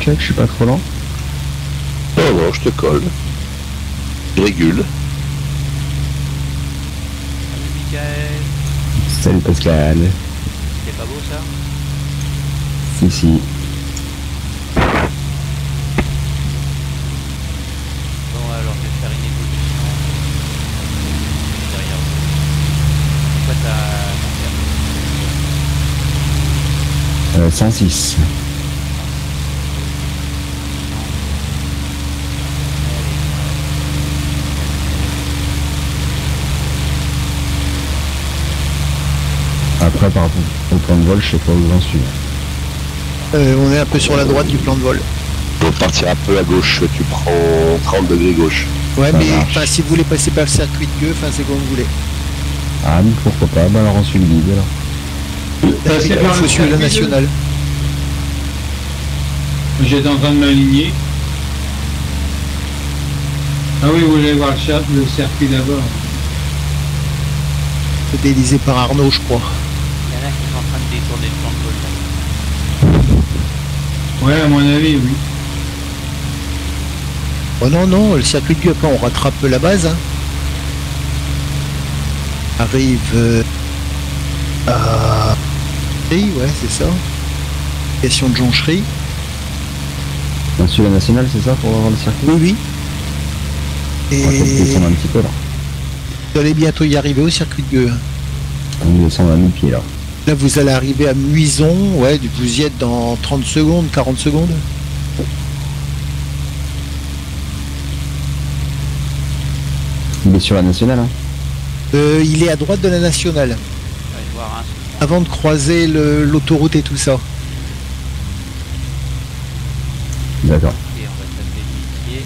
Check, je suis pas trop lent. Non, non, je te colle. Je régule. Salut Michael. Salut Pascal. C'est pas beau ça? Si, si. Bon, alors je vais faire une évolution. Derrière vous. Pourquoi t'as... Euh, cent six. Après, par rapport au plan de vol, je sais pas où j'en suis. Euh, on est un peu sur la droite du plan de vol. On va partir un peu à gauche, tu prends trente degrés gauche. Ouais, ça mais enfin, si vous voulez passer par le circuit de Gueux, c'est comme vous voulez. Ah, mais pourquoi pas, bah, alors on suit le guide alors. Là, il faut suivre la nationale. J'étais en train de m'aligner. Ah oui, vous voulez voir le, chat, le circuit d'abord. C'était délisé par Arnaud, je crois. Détourner le plan de Ouais, à mon avis, oui. Oh non, non, le circuit de Gueux, après on rattrape la base. Hein. Arrive euh, à... Oui, ouais, c'est ça. Question de joncherie. Sur la nationale, c'est ça, pour avoir le circuit? Oui, oui. Et... On va descendre un petit peu, là. Vous allez bientôt y arriver au circuit de Gueux. On descend à mille pieds, là. Là, vous allez arriver à Muizon. Ouais, vous y êtes dans trente secondes, quarante secondes. Il est sur la nationale, hein. Euh, il est à droite de la nationale. Ouais, je vois, hein. Avant de croiser l'autoroute et tout ça. D'accord. Et on va taper dix pieds.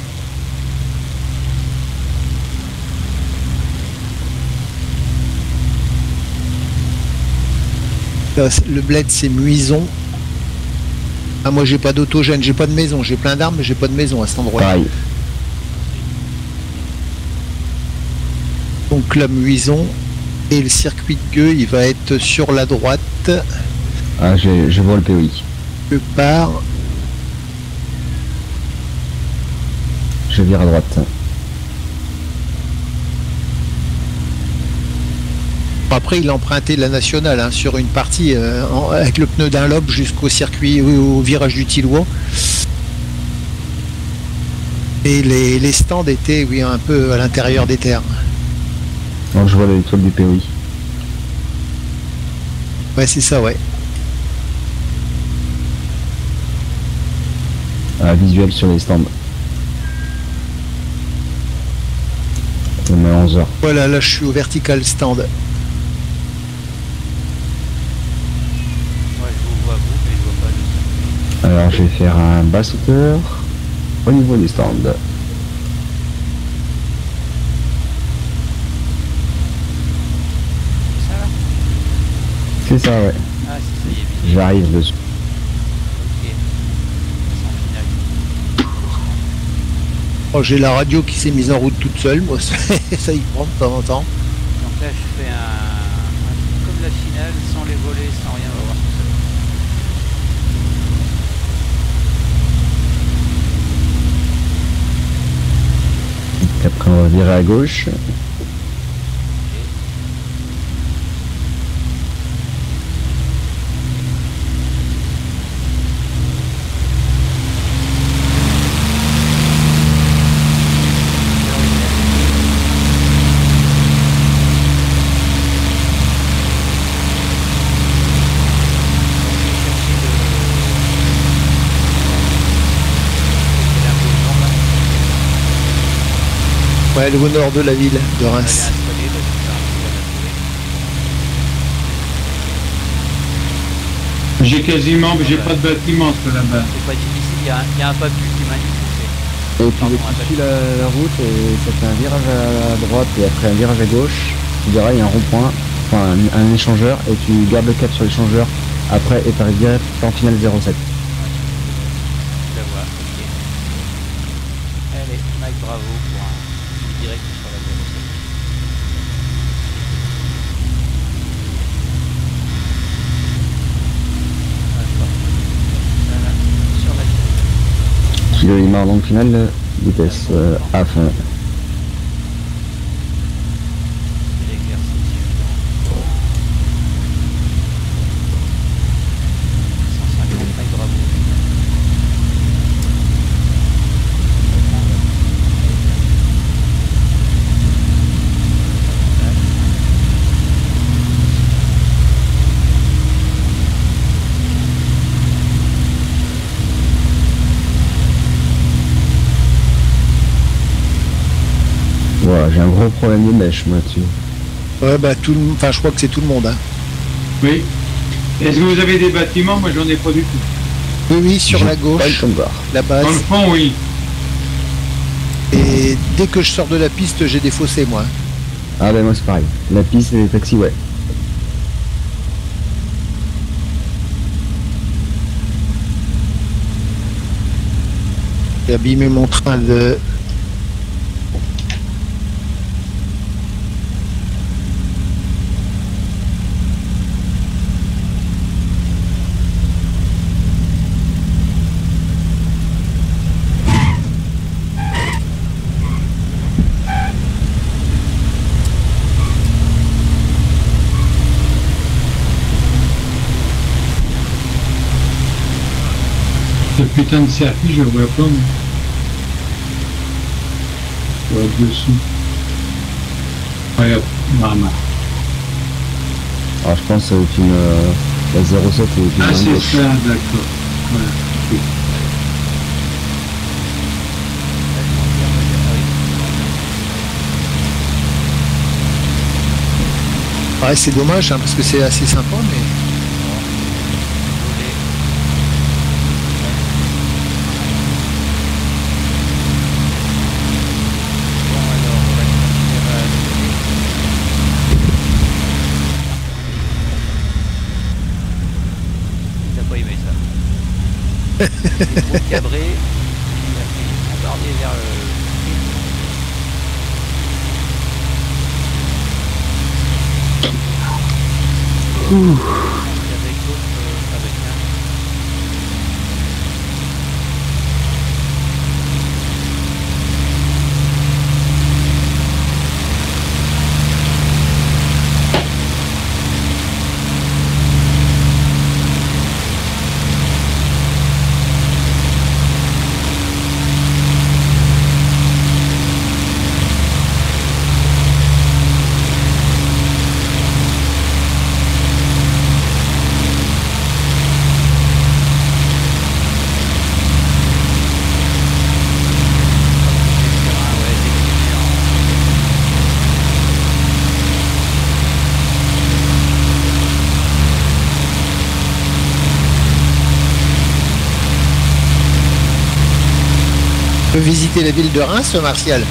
Là, le bled c'est Muizon. Ah, moi j'ai pas d'autogène, j'ai pas de maison, j'ai plein d'armes mais j'ai pas de maison à cet endroit. Pareil. Donc la Muizon et le circuit de Gueux, il va être sur la droite. Ah, je, je vois le P O I. Je pars. Je vire à droite. Après, il a emprunté la nationale hein, sur une partie euh, en, avec le pneu d'un lobe jusqu'au circuit, au, au virage du Tillois. Et les, les stands étaient oui, un peu à l'intérieur des terres. Donc, je vois l'étoile du P O I. Ouais, c'est ça, ouais. Ah, visuel sur les stands. On est à onze heures. Voilà, là je suis au vertical stand. Ouais, je vous vois vous, mais je vois pas le... Alors je vais faire un bas hauteur au niveau des stands. C'est ça, ouais. Ah, c'est ça, il est... J'arrive dessus. Oh, j'ai la radio qui s'est mise en route toute seule, moi ça, ça y prend de temps en temps. Donc là je fais un, un truc comme la finale, sans les volets, sans rien, on va voir ce que ça va. Après on va virer à gauche. Ouais, le nord de la ville de Reims. J'ai quasiment, mais j'ai pas de bâtiment ce là-bas. C'est pas difficile, il y a, y a un papu qui m'a dit. Et puis depuis la, la route, et ça fait un virage à droite et après un virage à gauche. Tu verras, il y a un rond-point, enfin un, un échangeur, et tu gardes le cap sur l'échangeur. Après, et t'arrives direct en finale zéro sept. Il marre donc final, vitesse euh, à fond. J'ai un gros problème de mèche, moi, dessus. Ouais, bah, tout le monde... Enfin, je crois que c'est tout le monde, hein. Oui. Est-ce que vous avez des bâtiments? Moi, j'en ai pas du tout. Oui, oui, sur la gauche. La base. Dans le fond, oui. Et dès que je sors de la piste, j'ai des fossés, moi. Ah, ben, moi, c'est pareil. La piste et les taxis, ouais. J'ai abîmé mon train de... putain de circuit, je vois pas. Mais... ouais, dessous. Ouais, hop, normalement. Alors je pense au film euh, la zéro sept ou au film. Ah c'est ça, d'accord. Voilà. Okay. Ouais, c'est dommage hein, parce que c'est assez sympa mais. Trop cabré, on va aller vers le. Ouh. Avec visiter la ville de Reims, Martial.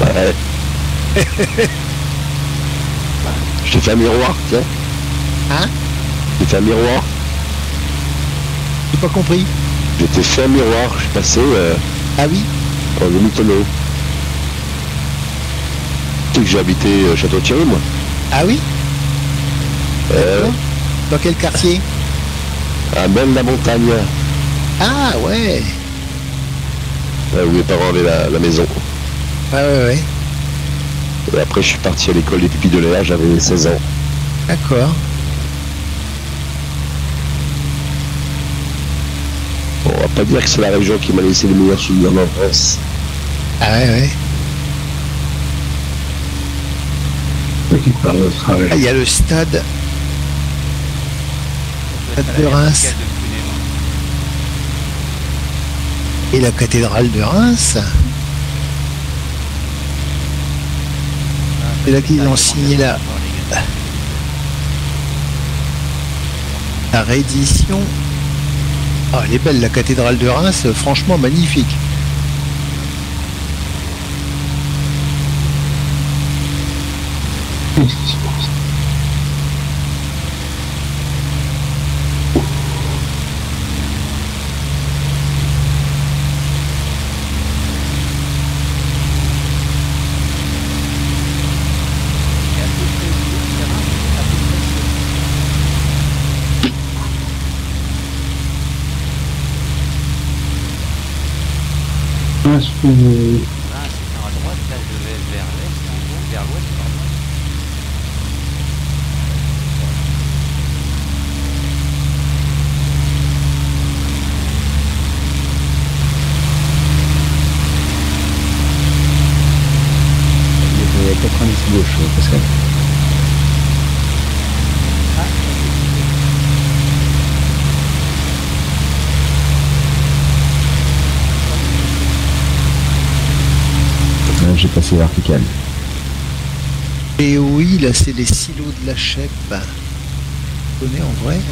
Bah, euh... je te fais un miroir, tu sais. Hein? Je te fais un miroir. J'ai pas compris. Je t'ai fait un miroir, je suis passé... Euh... ah oui? En demi-tonneau. Tu sais que j'ai habité euh, Château-Thierry, moi. Ah oui? euh... Dans quel quartier? À Belle-la-Montagne. Ah ouais. Là où mes parents avaient la, la maison. Ah ouais, ouais. Et après, je suis parti à l'école des pupilles de l'E R, j'avais seize ans. D'accord. Bon, on va pas dire que c'est la région qui m'a laissé les meilleurs souvenirs d'enfance. Ah ouais, ouais. Qui parle de travail. Ah, il y a le stade. Stade de Reims. Et la cathédrale de Reims. C'est là qu'ils ont signé la, la réédition. Ah, elle est belle, la cathédrale de Reims, franchement magnifique. Ah, c'est par à droite, là je vais vers l'est, vers l'ouest, pardon. Il y a quatre-vingt-dix gauche, Pascal. J'ai passé vertical. Et oui, là c'est les silos de la Chèpe. Je connais en vrai. Okay.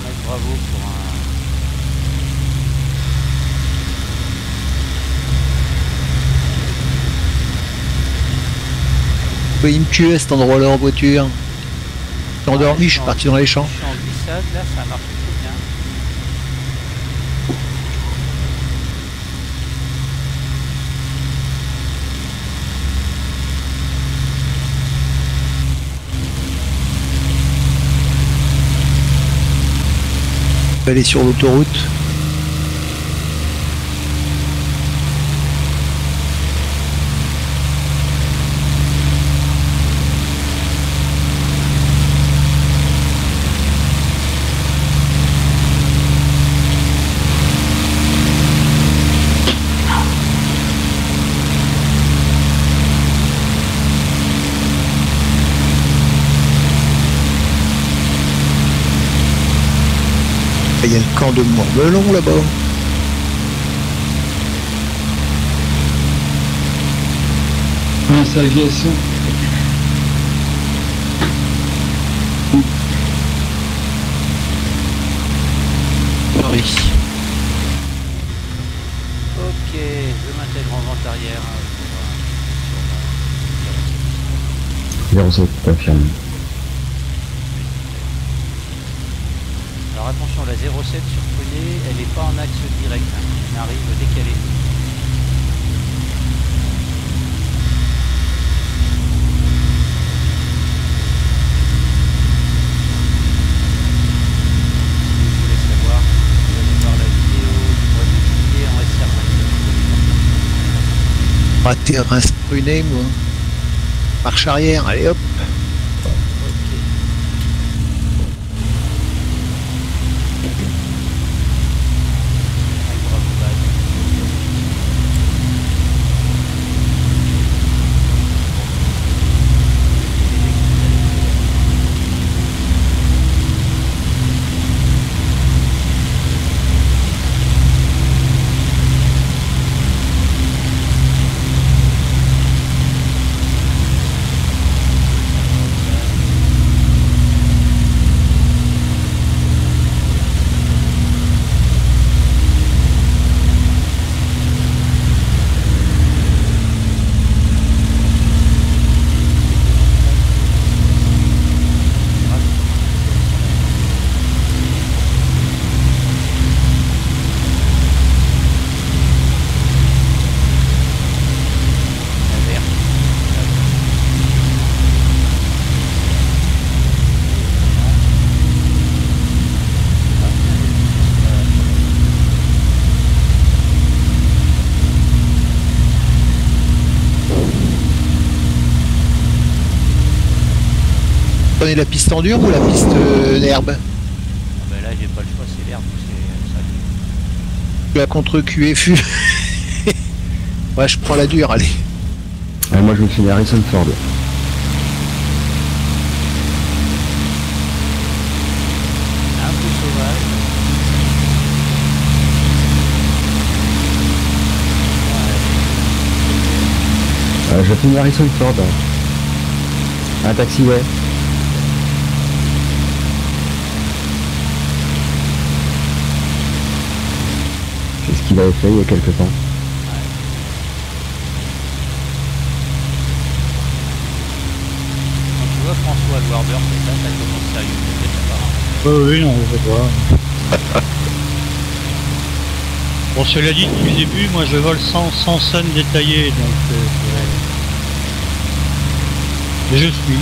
Ouais, bravo pour un. Oui, il me tuait cet endroit-là en voiture. Je suis endormi, je suis parti dans les champs. Je suis en glissade, là ça marche. Aller sur l'autoroute. Il y a le camp de Morbelon là-bas. Ah, c'est l'aviation. Paris. Ok, je m'intègre en vente arrière. zéro sept, confirme. Alors attention, la zéro sept sur Poney, elle n'est pas en axe direct, elle arrive décalée. Raté Reims Prunet, moi. Marche arrière, allez hop. La piste en dur ou la piste euh, d'herbe? Ah ben là j'ai pas le choix, c'est l'herbe ou c'est ça. La contre Q F U. Ouais, je prends la dure, allez. Ah, moi je me finis Harrison Ford. Un peu sauvage. Ouais. Euh, je finis Harrison Ford. Un taxi, ouais. Il avait fait il y a quelques temps. Quand tu vois François le Warbird, c'est ça, ça commence sérieux, peut-être pas. Bah oui, on va voir. Bon, cela dit, depuis le début, moi je vole sans, sans scène détaillée, donc... Euh, ouais. Et je suis.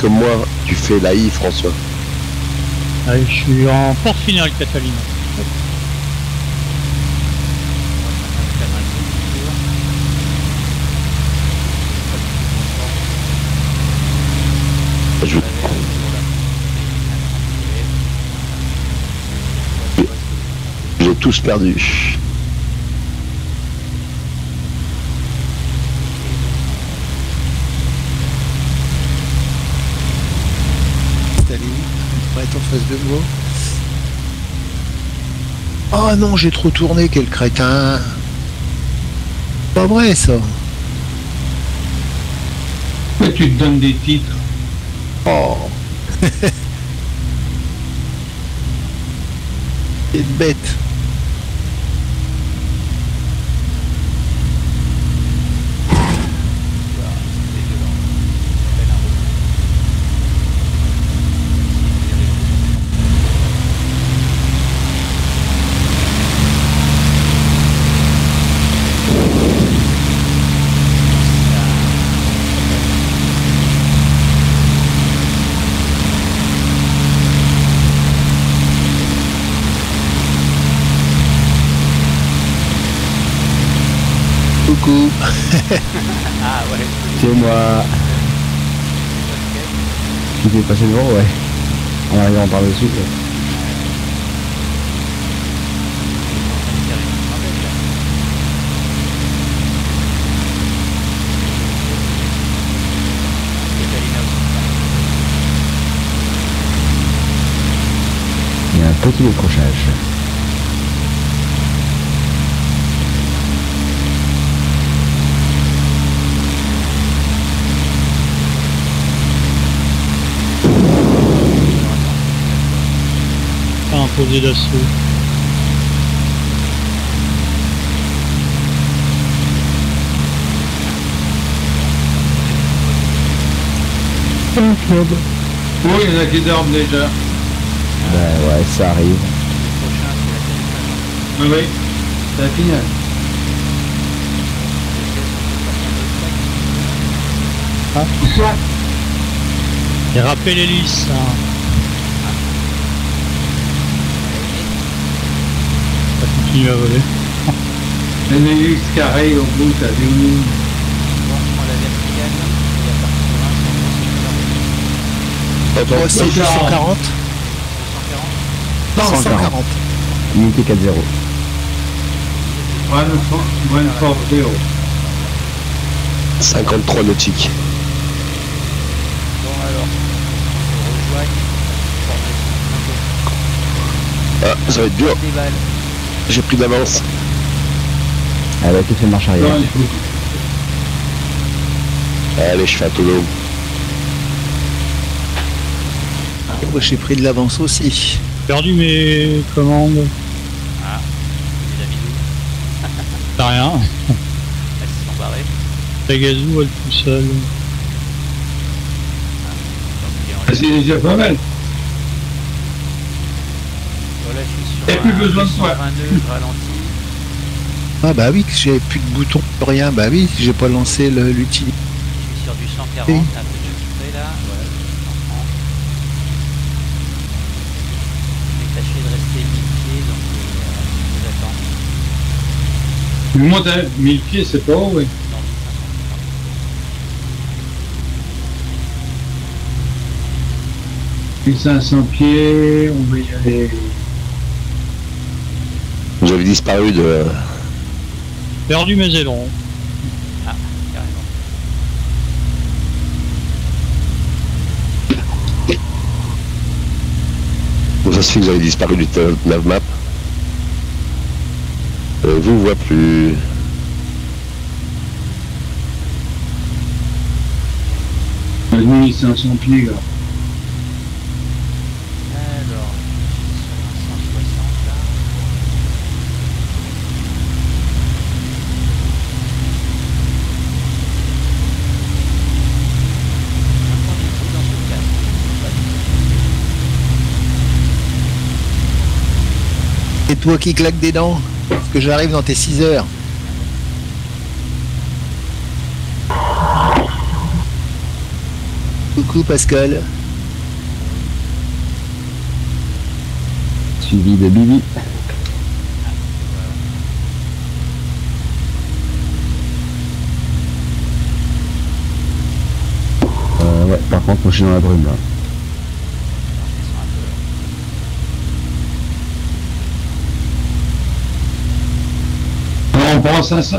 Comme moi, tu fais la I, François. Ah, je suis en port finale, Catalina. Je... J'ai tous perdu. Face de moi. Oh non, j'ai trop tourné, quel crétin. Pas vrai ça. Mais tu te donnes des titres. Oh. C'est bête. Ah ouais. C'est moi. qui devait passer devant, ouais. En arrivant par dessus. Ouais. Petit décrochage. Pas imposé d'assaut. Oh, il y en a qui dorment déjà. Ben ouais, ça arrive. Oui, oui, c'est la finale. Ah, quoi? J'ai rappelé l'hélice. Hein. Ça continue à voler. Une hélice carrée au bout, t'as vu? Bon, on prend la verticale, il y a parti de Reims, on est sur la route. cent quarante. Non, cent quarante. Unité quatre zéro. un quarante zéro. cinquante-trois nautiques. Bon alors, on rejoigne. Ah, ça va être dur. J'ai pris d'avance. Elle va peut-être faire marche arrière. Allez, je fais un peu d'eau. Moi j'ai pris de l'avance aussi. Perdu mes commandes. Ah, il a mis d'où? T'as rien. Elles se sont barrées. Ta gazou, elle tout seul. Ah, c'est déjà pas mal. Voilà, je suis sur. T'as plus besoin de toi. Ah bah oui, j'ai plus de boutons, rien. Bah oui, j'ai pas lancé l'utilité. Je suis sur du cent quarante, un peu de près là. Voilà. Tu montes à mille pieds, c'est pas haut, oui. mille cinq cents pieds, on va y aller. Vous avez disparu de... Perdu mes ailerons. Ah, carrément. Ça se fait que vous avez disparu du nav map. Euh, vous voit plus. mille cinq cents pieds là. Alors, cent soixante là. C'est toi qui claque des dents. Parce que j'arrive dans tes six heures. Coucou Pascal. Suivi de Bibi. Euh, ouais, par contre, moi je suis dans la brume là.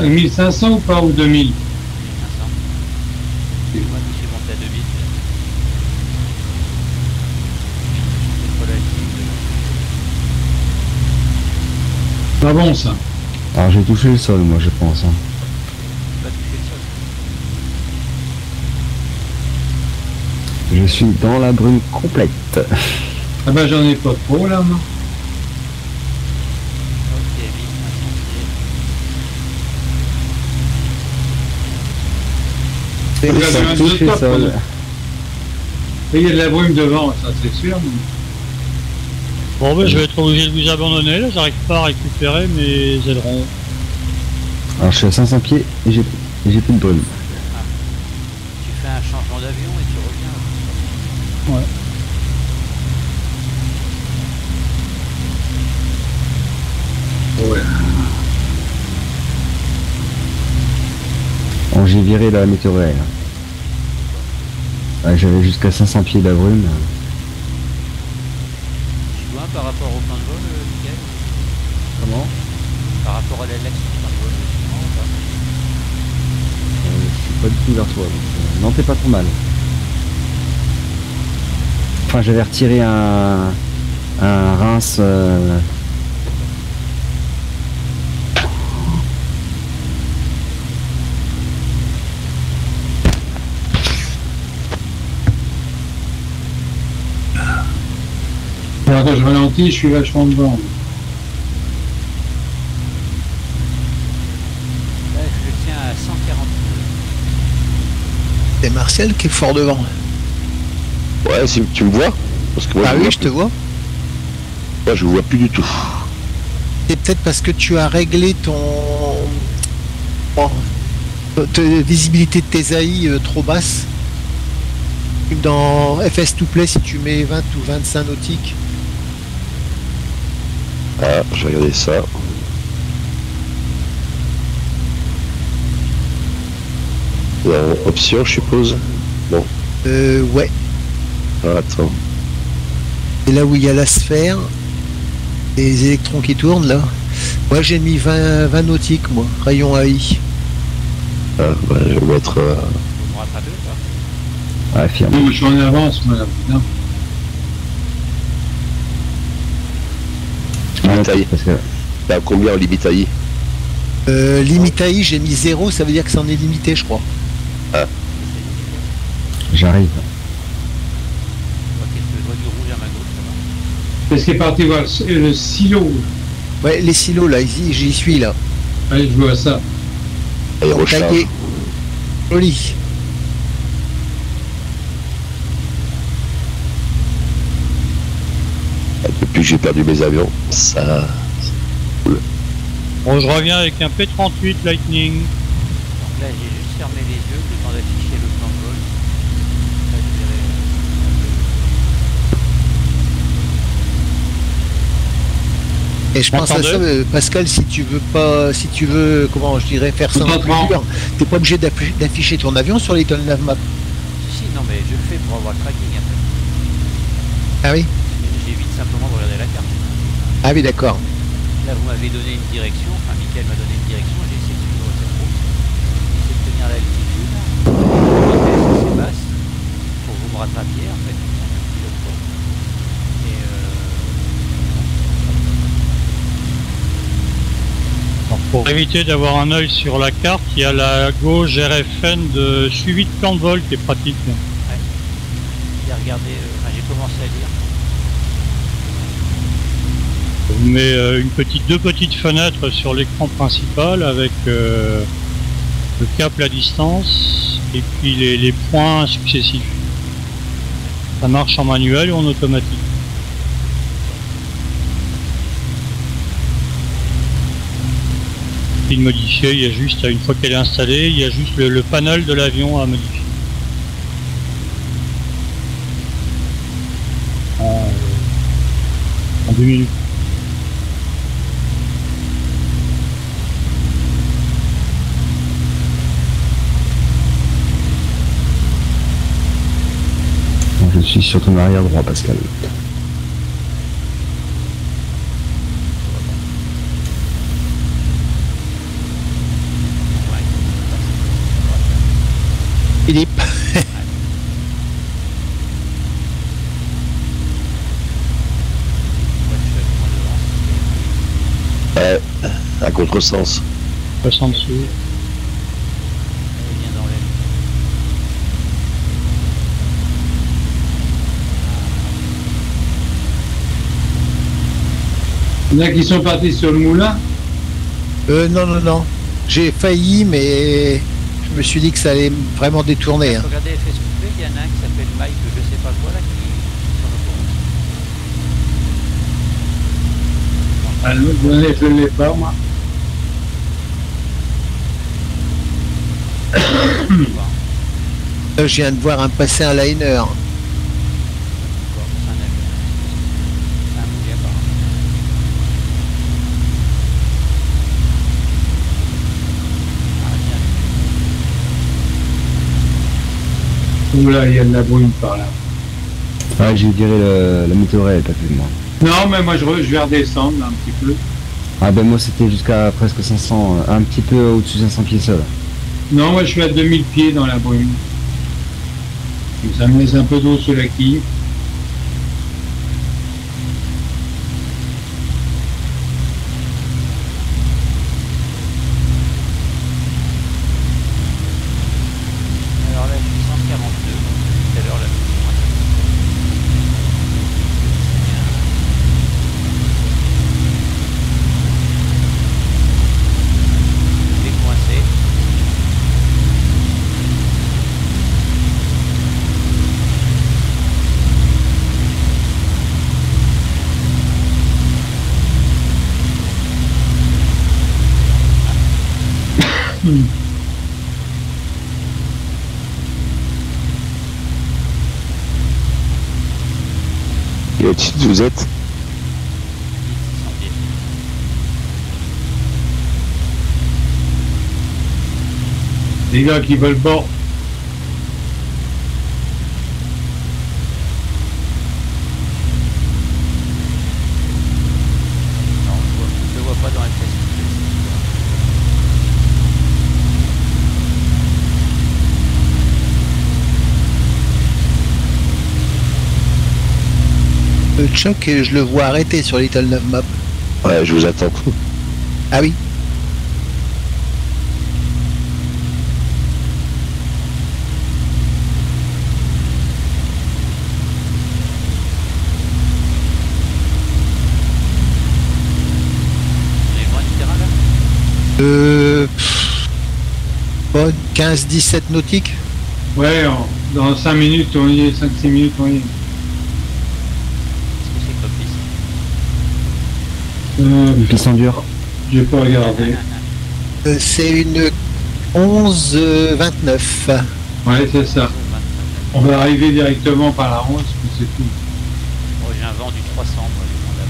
mille cinq cents ou pas, ou deux mille? mille cinq cents. Moi, je suis monté à deux mille. Pas bon ça. Alors j'ai touché le sol, moi je pense. Hein. Pas touché le sol. Je suis dans la brume complète. Ah ben j'en ai pas trop là, moi. Il y a de la brume devant, ça c'est sûr. Mais... Bon ben je vais être obligé de vous abandonner, là j'arrive pas à récupérer mes ailerons. Alors je suis à cinq cents pieds et j'ai plus de brume. Ah. Tu fais un changement d'avion et tu reviens. Ouais. J'ai viré la météorite. Bah, j'avais jusqu'à cinq cents pieds d'avrume. Tu vois par rapport au pain de vol, Mickaël? Comment? Par rapport à la laxe du pain de vol, justement, ou pas? euh, Je suis pas du tout vers toi, donc... Non, t'es pas trop mal. Enfin, j'avais retiré un... un Reims... Euh... Quand je ralentis, je suis vachement devant. Là, je le tiens à cent quarante. C'est Martial qui est fort devant. Ouais, si tu me vois? Parce que moi, ah je oui, vois je plus. Te vois. Moi, je ne vois plus du tout. C'est peut-être parce que tu as réglé ton... Oh. Ta visibilité de tes A I euh, trop basse. Dans F S to Play, si tu mets vingt ou vingt-cinq nautiques. Ah, je vais regarder ça. Il y a une option, je suppose. Bon. Euh, ouais. Ah, attends. C'est là où il y a la sphère. Les électrons qui tournent, là. Moi, j'ai mis vingt, vingt nautiques, moi. Rayon A I. Ah, bah, je vais mettre... Euh... Ah, non, mais je suis en avance, madame. Putain. T'as combien en limite A I? euh, Limite A I, j'ai mis zéro, ça veut dire que c'en est limité, je crois. Ah. J'arrive. Est-ce qu'il est parti voir le, le silo? Ouais, les silos, là, j'y suis, là. Allez, je vois ça. Et recharge. Joli. Depuis que j'ai perdu mes avions, ça... Cool. Bon, je reviens avec un P trente-huit Lightning. Donc là, j'ai juste fermé les yeux, le temps d'afficher le plan de vol. Là, je dirais... Et je pense à ça, Pascal, si tu veux pas... Si tu veux, comment je dirais, faire ça non plus dur, t'es pas obligé d'afficher ton avion sur l'Eton Navmap. Si, si, non, mais je le fais pour avoir le tracking après. Ah oui? Simplement de regarder la carte. Ah oui, d'accord. Là, vous m'avez donné une direction, enfin, Mickaël m'a donné une direction, j'ai essayé de suivre cette route, j'ai essayé de tenir l'altitude, c'est basse, pour vous me rattraper, en fait, et euh... Alors, pour éviter d'avoir un œil sur la carte, il y a la gauche R F N de suivi de plan de vol qui est pratique. Ouais. J'ai regardé, euh, enfin, j'ai commencé à lire. On met euh, une petite, deux petites fenêtres sur l'écran principal avec euh, le cap, la distance et puis les, les points successifs. Ça marche en manuel ou en automatique. Il modifier, il y a juste, une fois qu'elle est installée, il y a juste le, le panel de l'avion à modifier. En, en deux minutes. Je suis sur ton arrière droit, Pascal. Philippe. euh, à contresens. Passe en dessous. Il y en a qui sont partis sur le moulin? Euh, non, non, non. J'ai failli, mais je me suis dit que ça allait vraiment détourner. Hein. Regardez, F S Q P, il y en a un qui s'appelle Mike, je sais pas quoi, là, qui est sur le courant. Ah, je ne l'ai pas, moi. Là, je viens de voir un passer un liner. Oula, il y a de la brume par là. Ah, je dirais le, la météorite, pas plus de moi. Non, mais moi je, je vais redescendre là, un petit peu. Ah ben moi c'était jusqu'à presque cinq cents, un petit peu au-dessus de cinq cents pieds seul. Non, moi je suis à deux mille pieds dans la brume. Donc, ça me laisse un peu d'eau sous la quille. Vous êtes les gars qui veulent bord. Choc, et je le vois arrêté sur Little neuf Map. Ouais, je vous attends. Ah oui. Vous avez loin du terrain là ? Euh... Bon, quinze dix-sept nautiques. Ouais, dans cinq minutes on y est, cinq six minutes on y est. Euh, Ils sont durs. J'ai pas regardé. Euh, c'est une onze vingt-neuf. Ouais, c'est ça. On va arriver directement par la onze, mais c'est tout. Oh, j'ai un vent du trois cents, moi,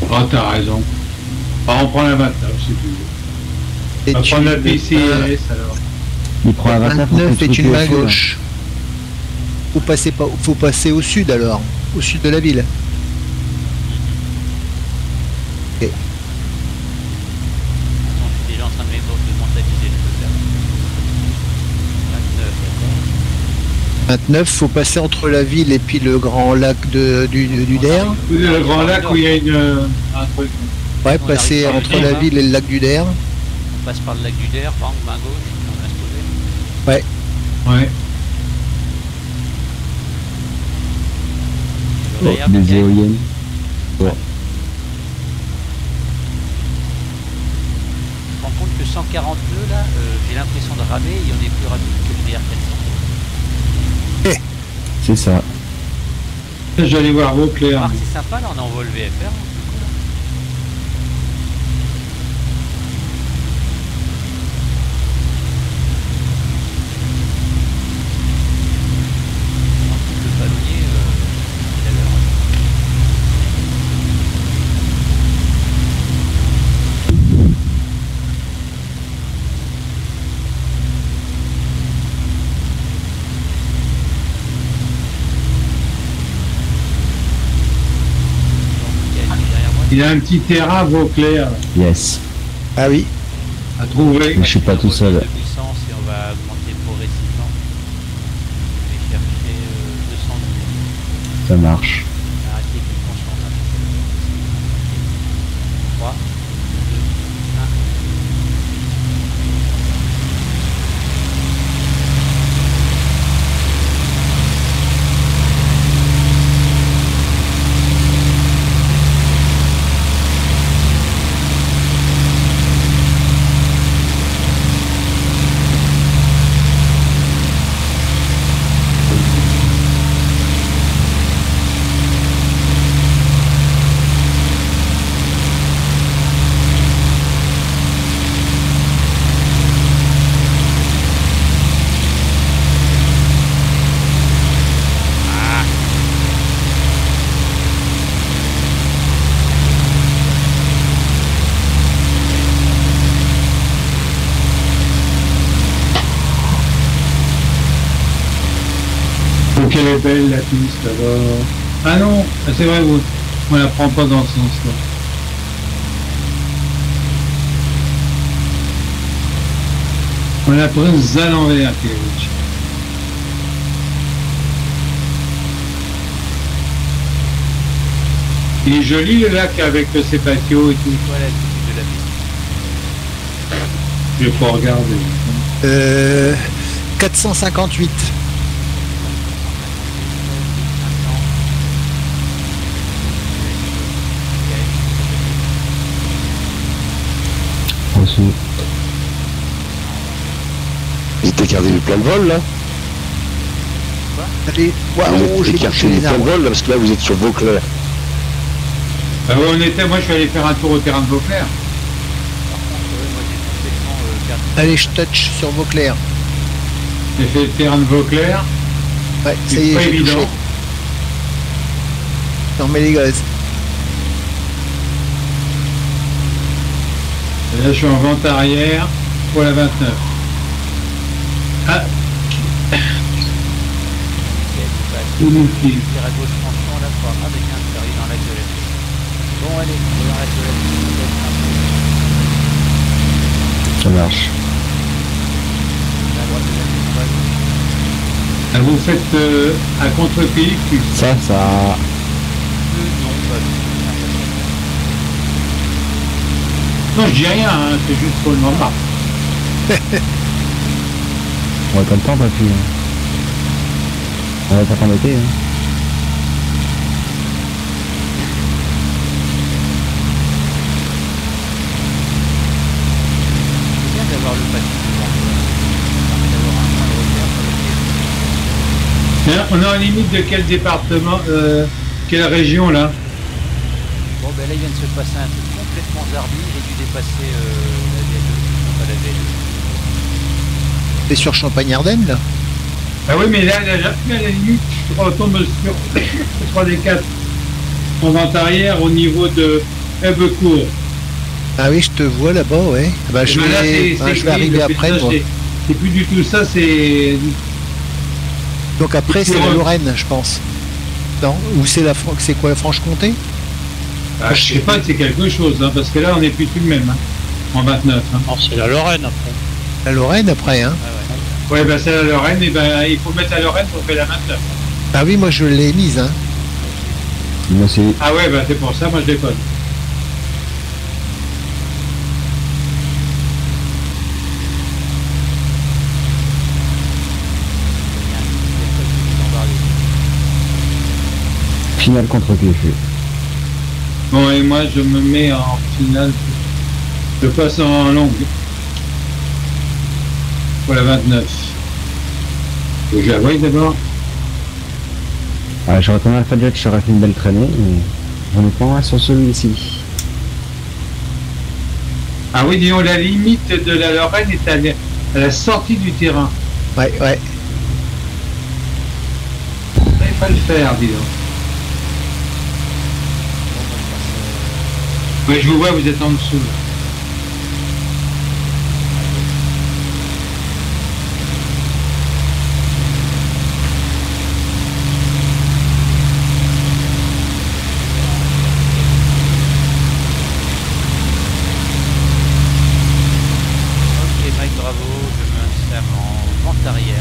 je prends la vingt-neuf. Ah, t'as raison. Ah, on prend la vingt-neuf, c'est tout. On va prendre la P C R S alors. Il prend la vingt-neuf est une main gauche. Faut passer, faut passer au sud alors, au sud de la ville. vingt-neuf, faut passer entre la ville et puis le grand lac de, du, du D E R. Oui, le grand lac où il y a une, un truc. Ouais, on passer entre la ville et le lac du D E R. On passe par le lac du D E R, par exemple, main gauche, on reste au D E R. Ouais. Ouais. Oh, des éoliennes. Bon. Ouais. Je me rends compte que cent quarante-deux, là, euh, j'ai l'impression de ramer et on est plus rapide que le D E R. C'est ça. J'allais voir Vauclair. C'est sympa, là on envoie le V F R. Il a un petit terrain Vauclair. Yes. Ah oui. À trouver. Mais je suis pas tout seul. Puissance et on va augmenter progressivement. Je vais chercher deux cents. Ça marche. Arrêtez qu'on change. qu'elle est belle la piste alors. Ah non, c'est vrai, vous, on la prend pas dans ce sens-là. On la prise à l'envers, Kévich. Il est joli le lac avec ses patios et tout. Voilà, c'est de la piste. Je vais pas regarder. Euh, quatre cent cinquante-huit. Reçu. Il t'écartait du plein de vol là. Quoi? Allez, waouh, j'ai écarté du plein de vol là parce que là vous êtes sur Vauclair. Bah ouais, on était, moi je suis allé faire un tour au terrain de Beauvais. Allez, je touch sur Vauclair. J'ai fait le terrain de Vauclair. Ouais, ça y est, j'ai touché. Non mais les gars. Là je suis en vente arrière pour la vingt-neuf. Ah. Tout nous file. Bon allez, on arrête de la piste. Ça marche. Ah, vous faites euh, à contre-pied. Ça, ça... Non, je dis rien, hein, c'est juste pour le moment. On va pas le temps, papy. On va pas t'embêter, hein. On est en limite de quel département, euh, quelle région là? Bon ben là il vient de se passer un truc complètement zarbi, j'ai dû dépasser euh, la D deux, pas la D deux. T'es sur Champagne-Ardenne là? Ah oui mais là, là, là, là à la limite je retombe sur trois D quatre en vente arrière au niveau de Évreux. Ah oui je te vois là-bas ouais. Bah, je, ben vais, là, c est, c est, hein, je vais arriver après ça, moi. C'est plus du tout ça, c'est... Donc après c'est la Lorraine je pense. Non? Ou c'est la Fran... c'est quoi la Franche-Comté? Ah, je sais pas, c'est quelque chose, hein, parce que là on n'est plus tout le même. Hein, en vingt-neuf. Hein. Non, c'est la Lorraine après. La Lorraine après, hein. Ah ouais, ouais bah c'est la Lorraine, et bah il faut mettre la Lorraine pour faire la vingt-neuf. Ah oui, moi je l'ai mise, hein. Moi c'est. Ah ouais, bah c'est pour ça, moi je déconne. Finale contre pied. Bon et moi je me mets en finale, je passe en longue. Pour la vingt-neuf. Faut que j'avoue d'abord. Ouais, j'aurais quand même fallu que je serais fait une belle traînée, mais j'en ai pas un sur celui-ci. Ah oui, disons la limite de la Lorraine est à la, à la sortie du terrain. Ouais, ouais. Il faut pas le faire, disons. Oui, je vous vois, vous êtes en dessous. Ok, Mike, bravo, je m'installe en vente arrière.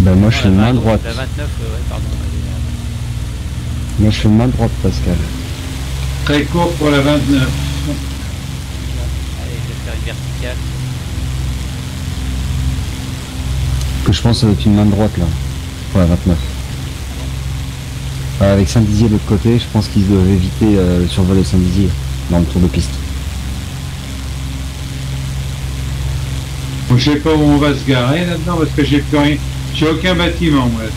Ben moi je suis main droite. La vingt-neuf, ouais, pardon. Moi je fais main droite Pascal. Très court pour la vingt-neuf. Allez, je vais faire une verticale. Que je pense que ça va être une main droite là. Pour la vingt-neuf. Euh, avec Saint-Dizier de l'autre côté, je pense qu'ils doivent éviter euh, le survol de Saint-Dizier dans le tour de piste. Bon, je sais pas où on va se garer là-dedans parce que j'ai plus rien. J'ai aucun bâtiment moi là-dessus.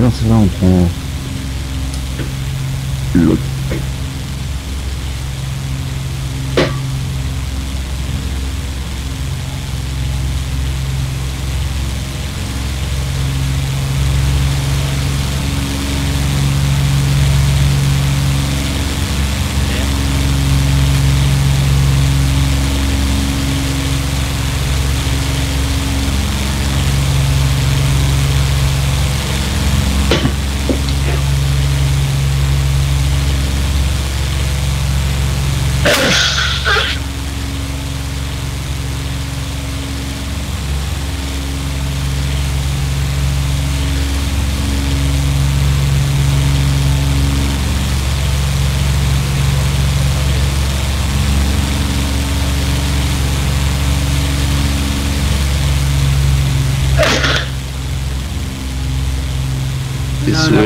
bah non, c'est là, on prend l'autre.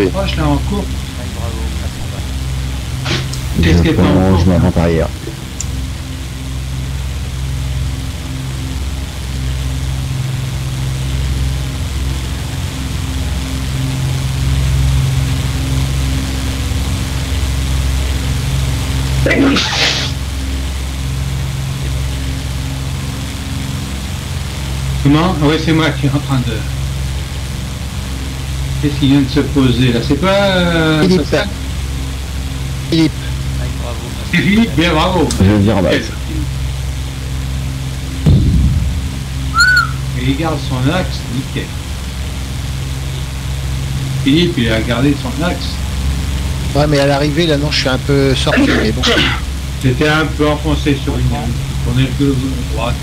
L'approche là en cours. Qu'est-ce qu'elle prend? Je m'en par ailleurs. Comment? Oui, c'est moi qui est en train de... Qu'est-ce qui vient de se poser là? C'est pas euh, Philippe. Ça, Philippe. C'est Philippe, bien bravo. Je vais dire en bas. Et il garde son axe, nickel. Philippe, il a gardé son axe. Ouais, mais à l'arrivée, là, non, je suis un peu sorti, mais bon. C'était un peu enfoncé sur une rampe. On est le droite.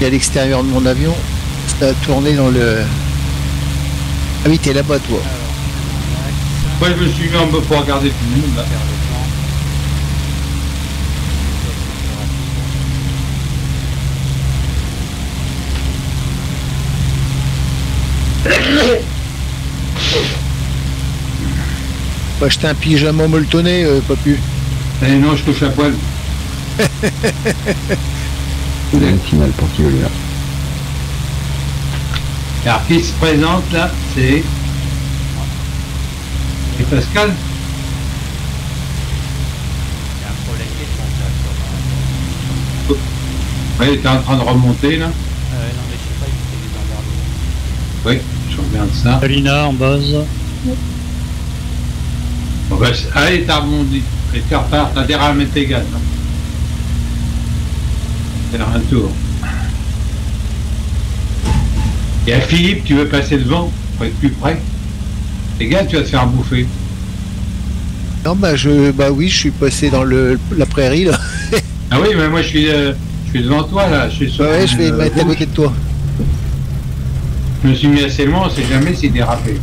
Et à l'extérieur de mon avion. T'as tourné dans le... Ah oui, t'es là-bas, toi. Moi, ouais, je me suis mis en bas pour regarder tout le monde, là. Faut acheter un pyjama molletonné, euh, pas plus. Eh non, je touche à poil. Il a une finale pour qui veut là. Alors, qui se présente là, c'est Pascal. Il y a un problème. Oui, il était en train de remonter là. Euh, non, mais je sais pas, il était des emmerdes. Oui, je regarde ça. Alina en base. Oui. Bon, bah, allez, t'as rebondi. Et tu repars, t'as des rames égal. C'est un tour. Et à Philippe, tu veux passer devant pour être plus près? Les gars, tu vas te faire bouffer. Non, bah je, bah oui, je suis passé dans le la prairie là. Ah oui, mais moi je suis, euh, je suis devant toi là. Je suis sur ouais, une, je vais euh, mettre à côté de toi. Je me suis mis assez loin, on sait jamais si dérapé.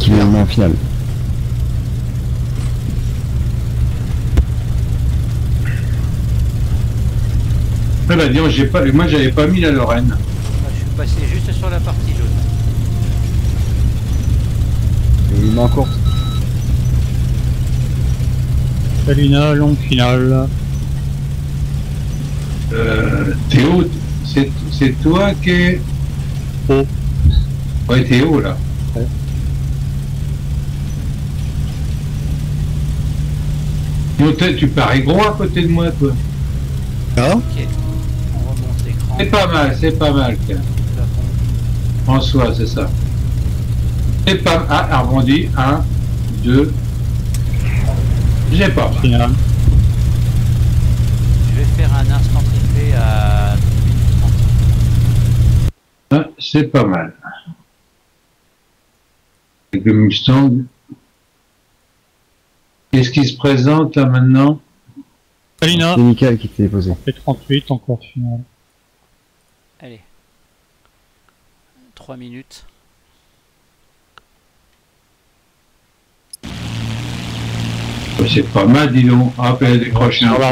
Qui vient en finale. Ah bah disons, j'ai pas, moi j'avais pas mis la Lorraine. Passer juste sur la partie jaune. Il est en course. Salina, longue finale. Euh, Théo, c'est toi qui est... Oh. Ouais, Théo, là. Ouais. Non, tu parais gros à côté de moi, toi. Ah. Ok. On remonte l'écran. C'est pas mal, c'est pas mal, quand même. François, c'est ça. C'est pas... Ah, arrondi. Un, deux... J'ai pas. Je vais faire un instant privé à... Ah, c'est pas mal. Avec le Mustang. Qu'est-ce qui se présente, là, maintenant? Alina. C'est Michael qui t'est posé. P trente-huit, encore final. Allez. trois minutes. C'est pas mal, dis donc. Ah, ben, décrocher un peu.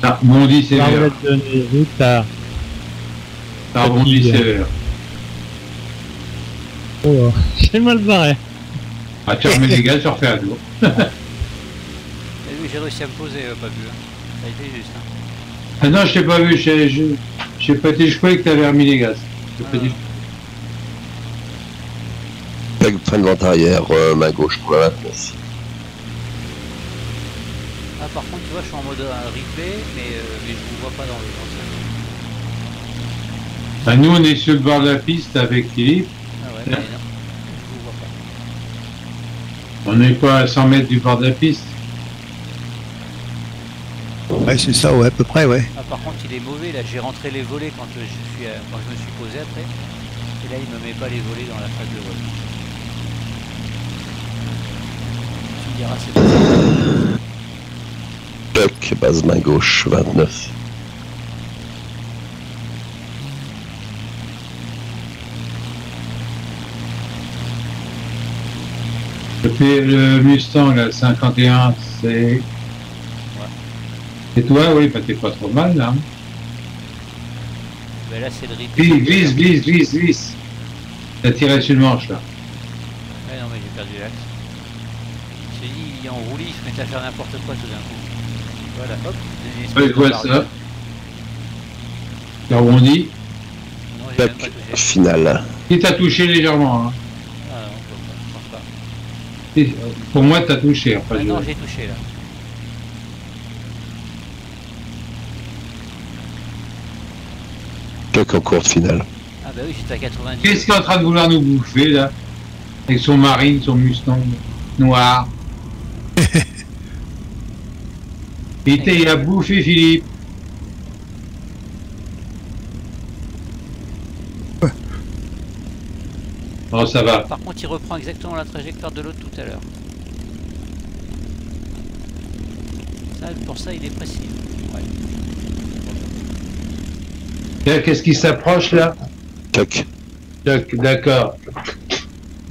Ça rebondit sévère. Ça rebondit sévère. Oh, j'ai mal barré. Ah, tu remets les gars, tu refais un tour. J'ai réussi à me poser, euh, pas vu. Hein. Ça a été juste. Hein. Ah non, je t'ai pas vu. J'ai pas été, je croyais que t'avais remis les gaz. Ah. frein de vente arrière, euh, main gauche pour la maintenance. Ah, par contre, tu vois, je suis en mode euh, ripé, mais, euh, mais je vous vois pas dans le concept. Bah, nous, on est sur le bord de la piste avec Philippe. Ah ouais, mais non, je vous vois pas. On n'est pas à cent mètres du bord de la piste. Ouais, c'est ça, ouais, à peu près, ouais. Ah, par contre, il est mauvais, là, j'ai rentré les volets quand je, suis, euh, quand je me suis posé après. Et là, il me met pas les volets dans la fable de vol. Tu me diras, c'est pas ça. Toc, base main gauche, vingt-neuf. Le Mustang, là, cinquante et un, c'est... Ouais. Et toi, oui, bah t'es pas trop mal, là. Mais là, c'est le rip. Glisse, glisse, glisse, glisse. T'as tiré sur le manche, là. Ouais, non, mais j'ai perdu l'axe. J'ai dit, il est en roulis, il se met à faire n'importe quoi tout d'un coup. Voilà, hop, ouais, je vois ça. Là où on dit. Top, final. Et t'as touché légèrement. Hein. Ah non, je pense pas. Et pour moi, t'as touché. Enfin, ah je... Non, j'ai touché là. Toc en courte finale. Ah bah oui, j'étais à quatre-vingt-dix. Qu'est-ce qu'il est en train de vouloir nous bouffer là? Avec son Marine, son Mustang noir. Il a bouffé Philippe. Ouais. Oh, ça va. Par contre, il reprend exactement la trajectoire de l'autre tout à l'heure. Ça, pour ça, il est précis. Ouais. Qu'est-ce qui s'approche là? Toc. Toc, d'accord.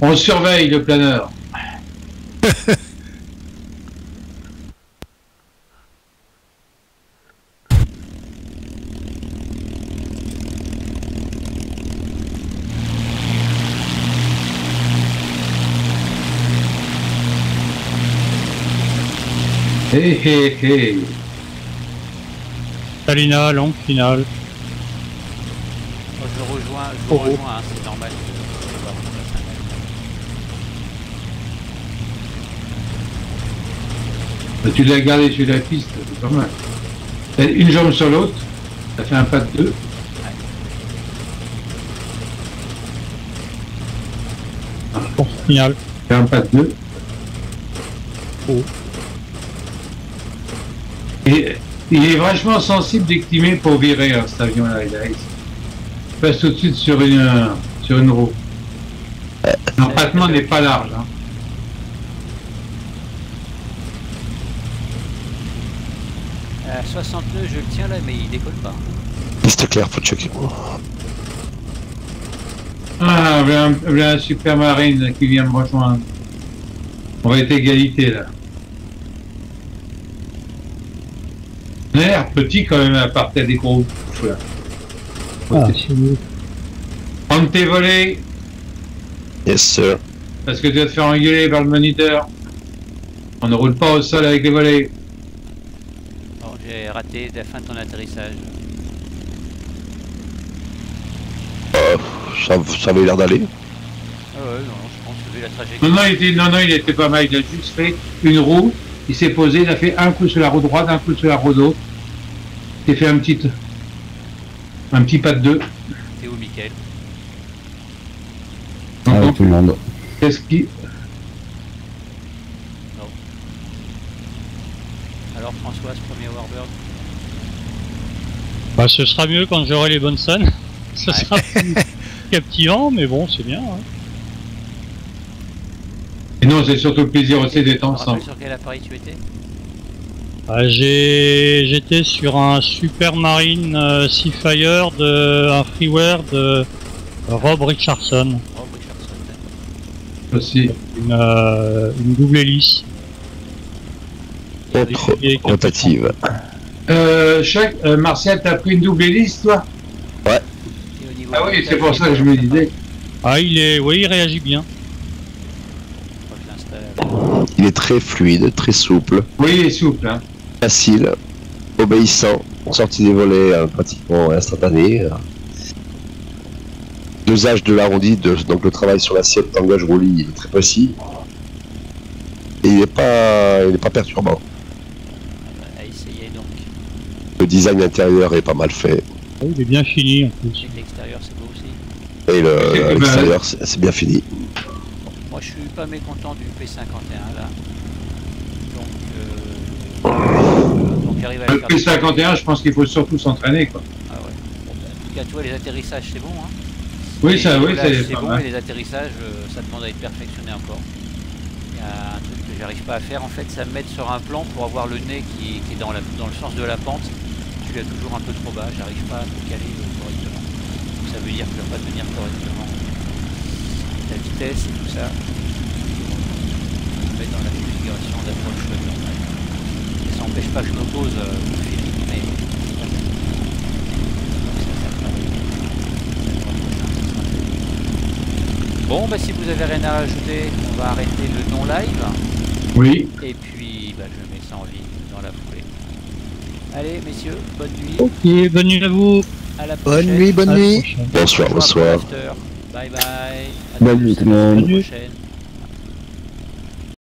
On surveille le planeur. Hé hé hé. Salina, longue finale. Oh, je le rejoins, je oh. le rejoins, hein, c'est normal. Bah, tu l'as gardé sur la piste, c'est pas mal. T'as une jambe sur l'autre, ça fait un pas de deux. Bon, final. Fait un pas de deux. Oh. Et il est vachement sensible d'estimé pour virer hein, cet avion-là. Il passe tout de suite sur une, euh, sur une roue. L'empattement n'est pas large. Hein. À soixante-deux, je le tiens là, mais il décolle pas. Piste claire, faut checker. Ah, il y a un, il y a un Supermarine là, qui vient me rejoindre. On va être égalité là. L'air petit quand même à partir des gros. Voilà. Ah. Prends tes volets. Yes sir. Parce que tu vas te faire engueuler par le moniteur. On ne roule pas au sol avec les volets. Bon, j'ai raté la fin de ton atterrissage. Euh, ça, ça avait l'air d'aller. Ah ouais, non, je pense que vu la trajectoire. Non, non, il était, non, non, il était pas mal. Il a juste fait une roue. Il s'est posé, il a fait un coup sur la roue droite, un coup sur la roue d'autre. J'ai fait un petit, un petit pas de deux. C'est où, Mickaël? Ah, oui, tout le monde. Qu'est-ce qui... Non. Alors, François, ce premier Warbird. Bah, ce sera mieux quand j'aurai les bonnes scènes. Ce ouais. sera plus captivant, mais bon, c'est bien. Hein. Et non, c'est surtout le plaisir aussi d'être ensemble. Sur quel appareil tu étais? Ah, j'étais sur un Supermarine euh, Seafire, de, un freeware de Rob Richardson. Rob Richardson, aussi. Une, euh, une double hélice. Rotative. Euh, euh, Martial, t'as pris une double hélice, toi? Ouais. Ah oui, c'est pour ça que je me disais. Ah, il est, oui, il réagit bien. Il est très fluide, très souple. Oui, il est souple. Hein. Facile, obéissant, sortie des volets euh, pratiquement instantanée. Euh. dosage de l'arrondi, donc le travail sur l'assiette d'engage roulis est très précis et il n'est pas, il n'est pas perturbant. À essayer donc. Le design intérieur est pas mal fait. Oui, il est bien fini en plus. Et l'extérieur c'est beau aussi. Et le, l'extérieur ben... c'est bien fini. Moi je suis pas mécontent du P cinquante et un là. Donc, euh... donc j'arrive à le faire. P cinquante et un, je pense qu'il faut surtout s'entraîner quoi. Ah ouais. Bon, ben, en tout cas tu vois les atterrissages c'est bon hein. Oui, et ça, oui, c'est bon, mais les atterrissages, euh, ça demande à être perfectionné encore. Il y a un truc que j'arrive pas à faire, en fait, ça me met sur un plan pour avoir le nez qui, qui est dans, la, dans le sens de la pente. Tu l'as toujours un peu trop bas, j'arrive pas à me caler correctement. Donc, ça veut dire que je ne vais pas tenir correctement la vitesse et tout ça. On met dans la configuration d'approche normale. Et ça n'empêche pas que je me pose au euh, Philippe, mais... Bon, bah, si vous avez rien à rajouter, on va arrêter le non-live. Oui. Et puis, bah, je mets ça en ligne dans la foulée. Allez, messieurs, bonne nuit. Ok, bonne nuit à vous. À la prochaine. Bonne nuit, bonne nuit. Bonsoir, bonsoir. Bonsoir. Bonsoir. Bonsoir. Bye bye. À bonne nuit tout le monde.